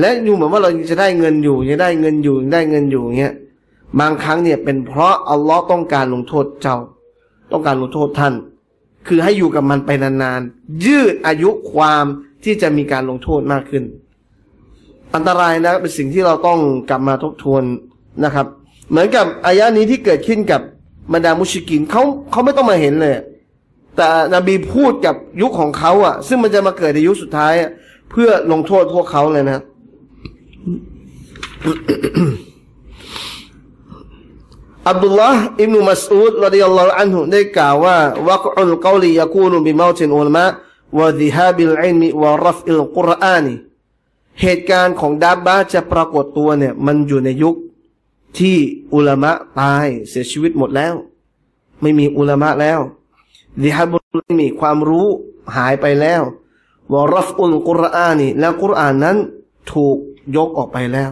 และดูเหมือนว่าเราจะได้เงินอยู่ยังได้เงินอยู่เงี้ยบางครั้งเนี่ยเป็นเพราะอัลลอฮ์ต้องการลงโทษเจ้าต้องการลงโทษท่านคือให้อยู่กับมันไปนานๆยืดอายุความที่จะมีการลงโทษมากขึ้นอันตรายนะเป็นสิ่งที่เราต้องกลับมาทบทวนนะครับเหมือนกับอายะนี้ที่เกิดขึ้นกับบรรดามุชริกีนเขาไม่ต้องมาเห็นเลยแต่นบีพูดกับยุคของเขาอ่ะซึ่งมันจะมาเกิดในยุคสุดท้ายเพื่อลงโทษพวกเขาเลยนะ อับดุลลาห์อิบนุมัสอูดรอฎิยัลลอฮุอันฮุได้กล่าวว่าวะกอุลกอลิยะกูนุบิเมาตินอุลมะวะซิฮาบิลอิลมิวะรัฟอิลกุรอานีเหตุการณ์ของดับบะจะปรากฏตัวเนี่ยมันอยู่ในยุคที่อุลามะตายเสียชีวิตหมดแล้วไม่มีอุลามะแล้วดิฮับุลมีความรู้หายไปแล้ววะรัฟอุลกุรอานีและกุรอานนั้นถูกยกออกไปแล้ว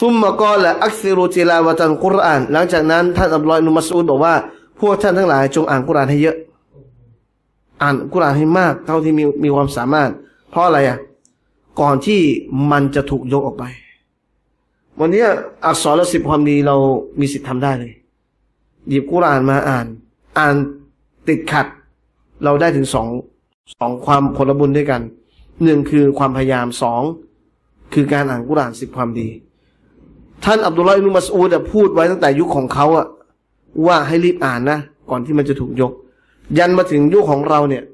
ซุมมะกอละอักซิรุติลาวะตันกุรอานหลังจากนั้นท่านอับดุลลอฮ์อิบนุมัสอูดบอกว่าพวกท่านทั้งหลายจงอ่านกุรอานให้เยอะอ่านกุรอานให้มากเท่าที่มีความสามารถเพราะอะไรอ่ะก่อนที่มันจะถูกยกออกไปวันนี้อักษรและสิบความดีเรามีสิทธิ์ทำได้เลยหยิบกุรอานมาอ่านติดขัดเราได้ถึงสองความผลบุญด้วยกันหนึ่งคือความพยายามสองคือการอ่านกุรอานสิบความดีท่านอับดุลลอฮ์อิบนุมัสอูดพูดไว้ตั้งแต่ยุคของเขาอะว่าให้รีบอ่านนะก่อนที่มันจะถูกยกยันมาถึงยุคของเราเนี่ย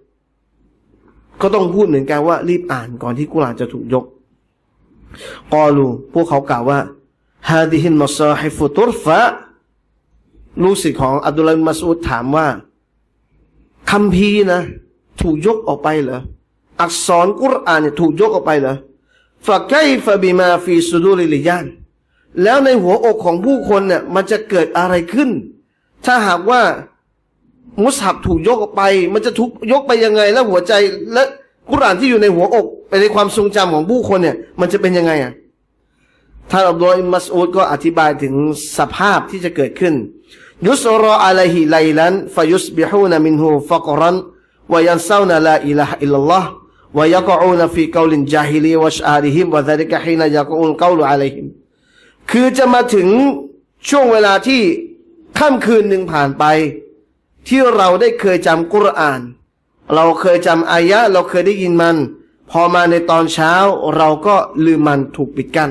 ก็ต้องพูดเหมือนกันว่ารีบอ่านก่อนที่กุรอานจะถูกยกกอลูพวกเขากล่าวว่าฮาดิฮินมัสซาฮิฟุตุรฟะลูกศิษย์ของอับดุลลอฮ์มัสอูดถามว่าคัมภีร์นะถูกยกออกไปเหรออักษรกุรอานเนี่ยถูกยกออกไปเหรอฟะไกฟะบิมาฟีซุดูริลิยานแล้วในหัวอกของผู้คนเนี่ยมันจะเกิดอะไรขึ้นถ้าหากว่ามุสฮับถูกยกออกไปมันจะถูกยกไปยังไงแล้วหัวใจและกุรอานที่อยู่ในหัวอกในความทรงจำของผู้คนเนี่ยมันจะเป็นยังไงอ่ะ ท่านอับดุลลอฮ์ อิบนุ มัสอูดก็อธิบายถึงสภาพที่จะเกิดขึ้นยุสรออะลัยฮิไลลันฟะยุสบิฮูนะมินฮูฟักรันวะยันซาวนะลาอิลาฮะอิลลัลลอฮ์วะยะกออูนะฟีกอลินญาฮิลีวะชอาริฮิมวะซาลิกะฮีนะยะกออูลกอลุอะลัยฮิมคือจะมาถึงช่วงเวลาที่ค่ำคืนหนึ่งผ่านไปที่เราได้เคยจำกุรอานเราเคยจำอายะเราเคยได้ยินมันพอมาในตอนเช้าเราก็ลืมมันถูกปิดกั้น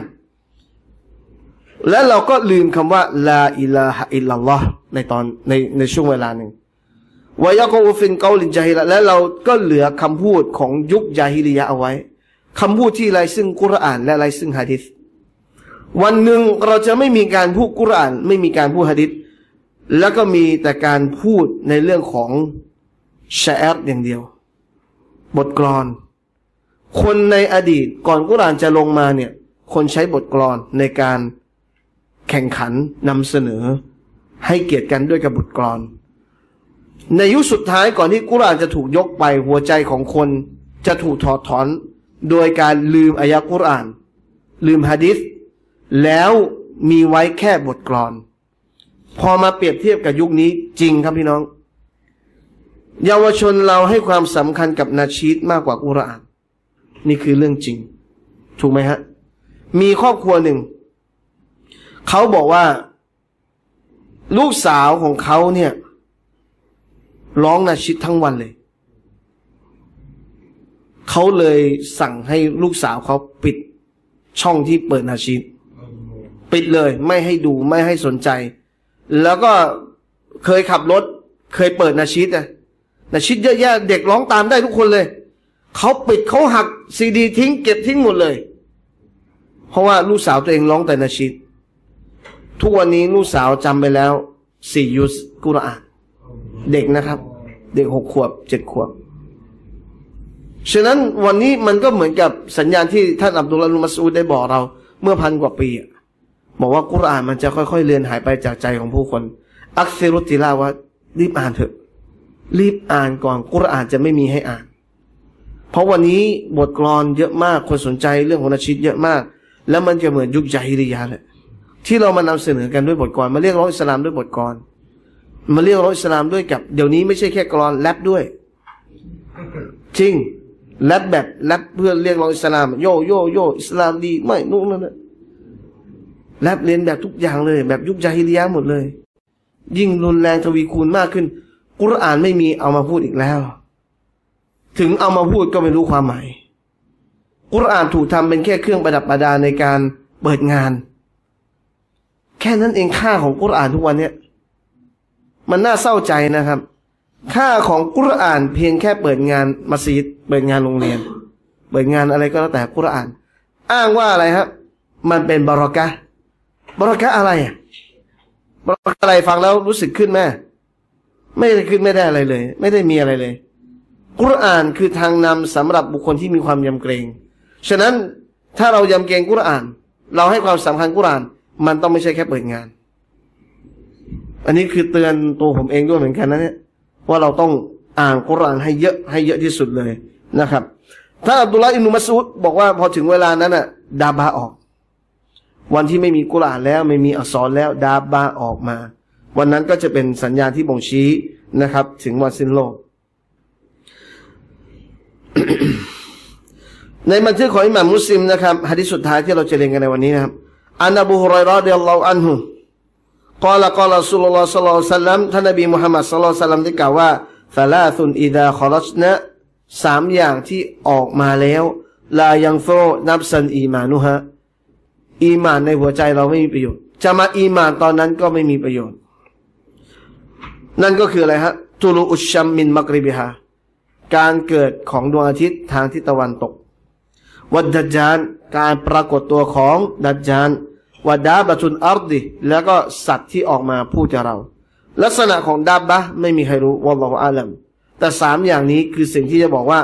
และเราก็ลืมคำว่าลาอิลาฮะอิลลัลลอฮ์ในช่วงเวลาหนึ่งวายะกออูฟินเกาลินญาฮิละและเราก็เหลือคำพูดของยุคญาฮิลิยะเอาไว้คำพูดที่ไร้ซึ่งกุรอานและไร้ซึ่งหะดีษวันหนึ่งเราจะไม่มีการพูดกุรอานไม่มีการพูดหะดีษแล้วก็มีแต่การพูดในเรื่องของชะอัรอย่างเดียวบทกลอนคนในอดีตก่อนกุรอานจะลงมาเนี่ยคนใช้บทกลอนในการแข่งขันนำเสนอให้เกียรติกันด้วยกับบทกลอนในยุคสุดท้ายก่อนที่กุรอานจะถูกยกไปหัวใจของคนจะถูกถอดถอนโดยการลืมอายะกุรอานลืมหะดีษแล้วมีไว้แค่บทกลอนพอมาเปรียบเทียบกับยุคนี้จริงครับพี่น้องเยาวชนเราให้ความสำคัญกับนาชีดมากกว่ากุรอานนี่คือเรื่องจริงถูกไหมฮะมีครอบครัวหนึ่งเขาบอกว่าลูกสาวของเขาเนี่ยร้องนาชิดทั้งวันเลยเขาเลยสั่งให้ลูกสาวเขาปิดช่องที่เปิดนาชิดปิดเลยไม่ให้ดูไม่ให้สนใจแล้วก็เคยขับรถเคยเปิดนาชิดนะนาชิดเยอะแยะเด็กร้องตามได้ทุกคนเลยเขาปิดเขาหักซีดีทิ้งเก็บทิ้งหมดเลยเพราะว่าลูกสาวตัวเองร้องแต่นาชิดทุกวันนี้ลูกสาวจำไปแล้ว4ยุสกุรอานเด็กนะครับเด็ก6ขวบ7ขวบฉะนั้นวันนี้มันก็เหมือนกับสัญญาณที่ท่านอับดุลลอฮ์ อิบนุ มัสอูดได้บอกเราเมื่อ1,000 กว่าปีบอกว่ากุรอานมันจะค่อยๆเลือนหายไปจากใจของผู้คนอักซิรุติลาวะรีบอ่านเถอะรีบอ่านก่อนกุรอานจะไม่มีให้อ่านเพราะวันนี้บทกลอนเยอะมากคนสนใจเรื่องของนาชิดเยอะมากแล้วมันจะเหมือนยุคญาฮิลิยะห์แหละที่เรามานำเสนอกันด้วยบทกลอนมาเรียกร้องอิสลามด้วยบทกลอนมาเรียกร้องอิสลามด้วยกับเดี๋ยวนี้ไม่ใช่แค่กลอนแรปด้วยจริงแรปแบบแรปเพื่อเรียกร้องอิสลามโยโยโยอิสลามดีไม่นู่นนั่นนะแรปเรียนแบบทุกอย่างเลยแบบยุคญาฮิลิยะห์หมดเลยยิ่งรุนแรงทวีคูณมากขึ้นกุรอานไม่มีเอามาพูดอีกแล้วถึงเอามาพูดก็ไม่รู้ความหมายกุรอานถูกทำเป็นแค่เครื่องประดับประดาในการเปิดงานแค่นั้นเองค่าของกุรอานทุกวันเนี่ยมันน่าเศร้าใจนะครับค่าของกุรอานเพียงแค่เปิดงานมัสยิดเปิดงานโรงเรียนเปิดงานอะไรก็แล้วแต่กุรอานอ้างว่าอะไรครับมันเป็นบารอกะห์บารอกะห์อะไรบารอกะห์อะไรฟังแล้วรู้สึกขึ้นไหมไม่ได้ขึ้นไม่ได้อะไรเลยไม่ได้มีอะไรเลยกุรอานคือทางนำสำหรับบุคคลที่มีความยำเกรงฉะนั้นถ้าเรายำเกรงกุรอานเราให้ความสำคัญกุรอานมันต้องไม่ใช่แค่เปิดงานอันนี้คือเตือนตัวผมเองด้วยเหมือนกันนะเนี่ยว่าเราต้องอ่านกุรอานให้เยอะให้เยอะที่สุดเลยนะครับถ้าอับดุลลอฮ์ อิบนุ มัสอูดบอกว่าพอถึงเวลานั้นน่ะดาบาออกวันที่ไม่มีกุรอานแล้วไม่มีอักษรแล้วดาบาออกมาวันนั้นก็จะเป็นสัญญาณที่บ่งชี้นะครับถึงวันสิ้นโลก ในบันทึกของอิหม่ามมุสลิมนะครับหะดีษสุดท้ายที่เราจะเรียนกันในวันนี้นะครับอันอบูฮุรอยเราะฮ์ รอฎิยัลลอฮุอันฮุ กอละ กอละ รอซูลุลลอฮ์ ศ็อลลัลลอฮุอะลัยฮิวะซัลลัม ท่านนบีมุฮัมมัด ศ็อลลัลลอฮุอะลัยฮิวะซัลลัม ได้กล่าวว่า ซะลาซุน อิซา คอรัจนะ 3 อย่างที่ออกมาแล้ว ลา ยังฟะอู นัฟซัน อีมานุฮา อีมานในหัวใจเราไม่มีประโยชน์ จะมาอีมานตอนนั้นก็ไม่มีประโยชน์ นั่นก็คืออะไรฮะ ตุลูอุชชัม มิน มักริบิฮา การเกิดของดวงอาทิตย์ทางทิศตะวันตก วัดดัจญาล การปรากฏตัวของดัจญาลวะดาบะตุนอัรฎิแล้วก็สัตว์ที่ออกมาพูดกับเราลักษณะของดาบะไม่มีใครรู้วัลลอฮุอาลัมแต่3อย่างนี้คือสิ่งที่จะบอกว่า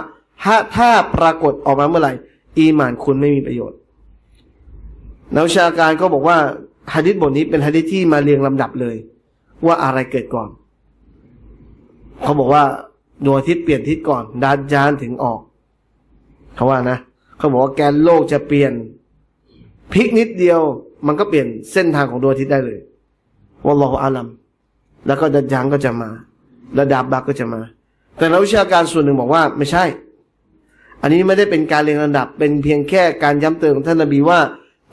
ถ้าปรากฏออกมาเมื่อไหร่อีหม่านคุณไม่มีประโยชน์นักวิชาการก็บอกว่าหะดีษบทนี้เป็นหะดีษที่มาเรียงลำดับเลยว่าอะไรเกิดก่อนเขาบอกว่าดวงอาทิตย์เปลี่ยนทิศก่อนดัจญาลถึงออกเขาว่านะเขาบอกว่าแกนโลกจะเปลี่ยน พลิกนิดเดียวมันก็เปลี่ยนเส้นทางของดวงอาทิตย์ได้เลยวะลอฮุอาลัมแล้วก็ดัจญาลก็จะมาแล้วดาบบักก็จะมาแต่นักวิชาการส่วนหนึ่งบอกว่าไม่ใช่อันนี้ไม่ได้เป็นการเรียงลำดับเป็นเพียงแค่การย้ำเตือนของท่านนบีว่า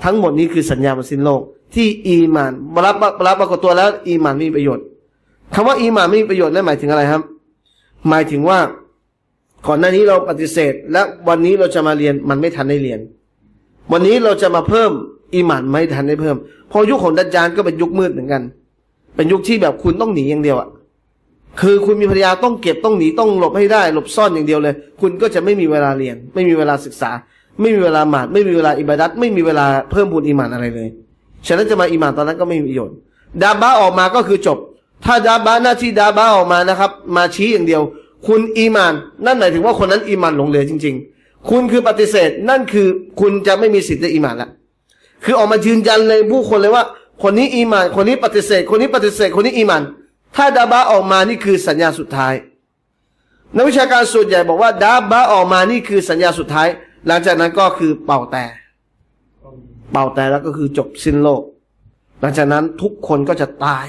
ทั้งหมดนี้คือสัญญาณวันสิ้นโลกที่อีหม่านรับปรากฏตัวแล้วอีหม่านมีประโยชน์คำว่าอีหม่านมีประโยชน์นั้นหมายถึงอะไรครับหมายถึงว่าก่อนหน้านี้เราปฏิเสธและวันนี้เราจะมาเรียนมันไม่ทันได้เรียนวันนี้เราจะมาเพิ่มอีหม่านไม่ทันได้เพิ่มพอยุคของดัจญาลก็เป็นยุคมืดเหมือนกันเป็นยุคที่แบบคุณต้องหนีอย่างเดียวอ่ะคือคุณมีภรรยาต้องเก็บต้องหนีต้องหลบให้ได้หลบซ่อนอย่างเดียวเลยคุณก็จะไม่มีเวลาเรียนไม่มีเวลาศึกษาไม่มีเวลาหมาดไม่มีเวลาอิบาดัตไม่มีเวลาเพิ่มบุญอีหม่านอะไรเลยฉะนั้นจะมาอีหม่านตอนนั้นก็ไม่มีประโยชน์ดาบะออกมาก็คือจบถ้าดาบะหน้าที่ดาบะออกมานะครับมาชี้อย่างเดียวคุณอีหม่านนั่นหมายถึงว่าคนนั้นอีหม่านหลงเหลือจริงๆคุณคือปฏิเสธนั่นคือคุณจะไม่มีสิทธิ์ในอีหม่านละคือออกมายืนยันเลยผู้คนเลยว่าคนนี้อีหม่านคนนี้ปฏิเสธคนนี้ปฏิเสธคนนี้อีหม่านถ้าดาบะออกมานี่คือสัญญาสุดท้ายนักวิชาการส่วนใหญ่บอกว่าดาบะออกมานี่คือสัญญาสุดท้ายหลังจากนั้นก็คือเป่าแต่แล้วก็คือจบสิ้นโลกหลังจากนั้นทุกคนก็จะตาย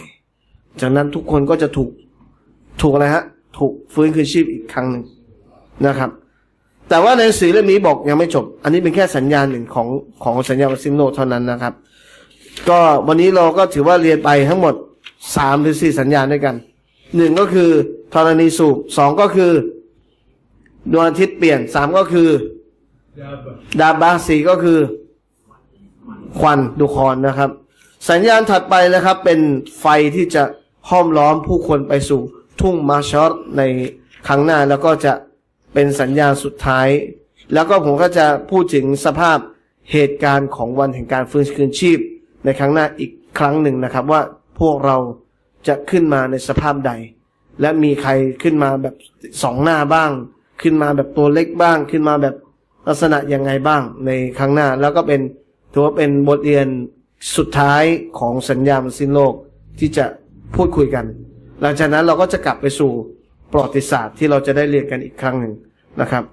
จากนั้นทุกคนก็จะถูกอะไรฮะถูกฟื้นคืนชีพอีกครั้งหนึ่งนะครับแต่ว่าในหนังสือเล่มนี้บอกยังไม่จบอันนี้เป็นแค่สัญญาณหนึ่งของสัญญาวันสิ้นโลกเท่านั้นนะครับก็วันนี้เราก็ถือว่าเรียนไปทั้งหมด3 หรือ 4สัญญาณด้วยกัน1ก็คือธรณีสูบ2ก็คือดวงอาทิตย์เปลี่ยน3ก็คือดาบะ4ก็คือควันดุคอนนะครับสัญญาณถัดไปนะครับเป็นไฟที่จะห้อมล้อมผู้คนไปสู่ทุ่งมาชอรในครั้งหน้าแล้วก็จะเป็นสัญญาณสุดท้ายแล้วก็ผมก็จะพูดถึงสภาพเหตุการณ์ของวันแห่งการฟื้นคืนชีพในครั้งหน้าอีกครั้งหนึ่งนะครับว่าพวกเราจะขึ้นมาในสภาพใดและมีใครขึ้นมาแบบสองหน้าบ้างขึ้นมาแบบตัวเล็กบ้างขึ้นมาแบบลักษณะยังไงบ้างในครั้งหน้าแล้วก็เป็นถือว่าเป็นบทเรียนสุดท้ายของสัญญาวันสิ้นโลกที่จะพูดคุยกันหลังจากนั้นเราก็จะกลับไปสู่ประวัติศาสตร์ที่เราจะได้เรียนกันอีกครั้งหนึ่งนะครับ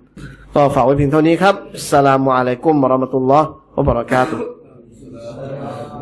ต่อฝากไว้เพียงเท่านี้ครับอัสสลามุอะลัยกุมวะเราะมะตุลลอฮ์วะบะเราะกาตุฮ์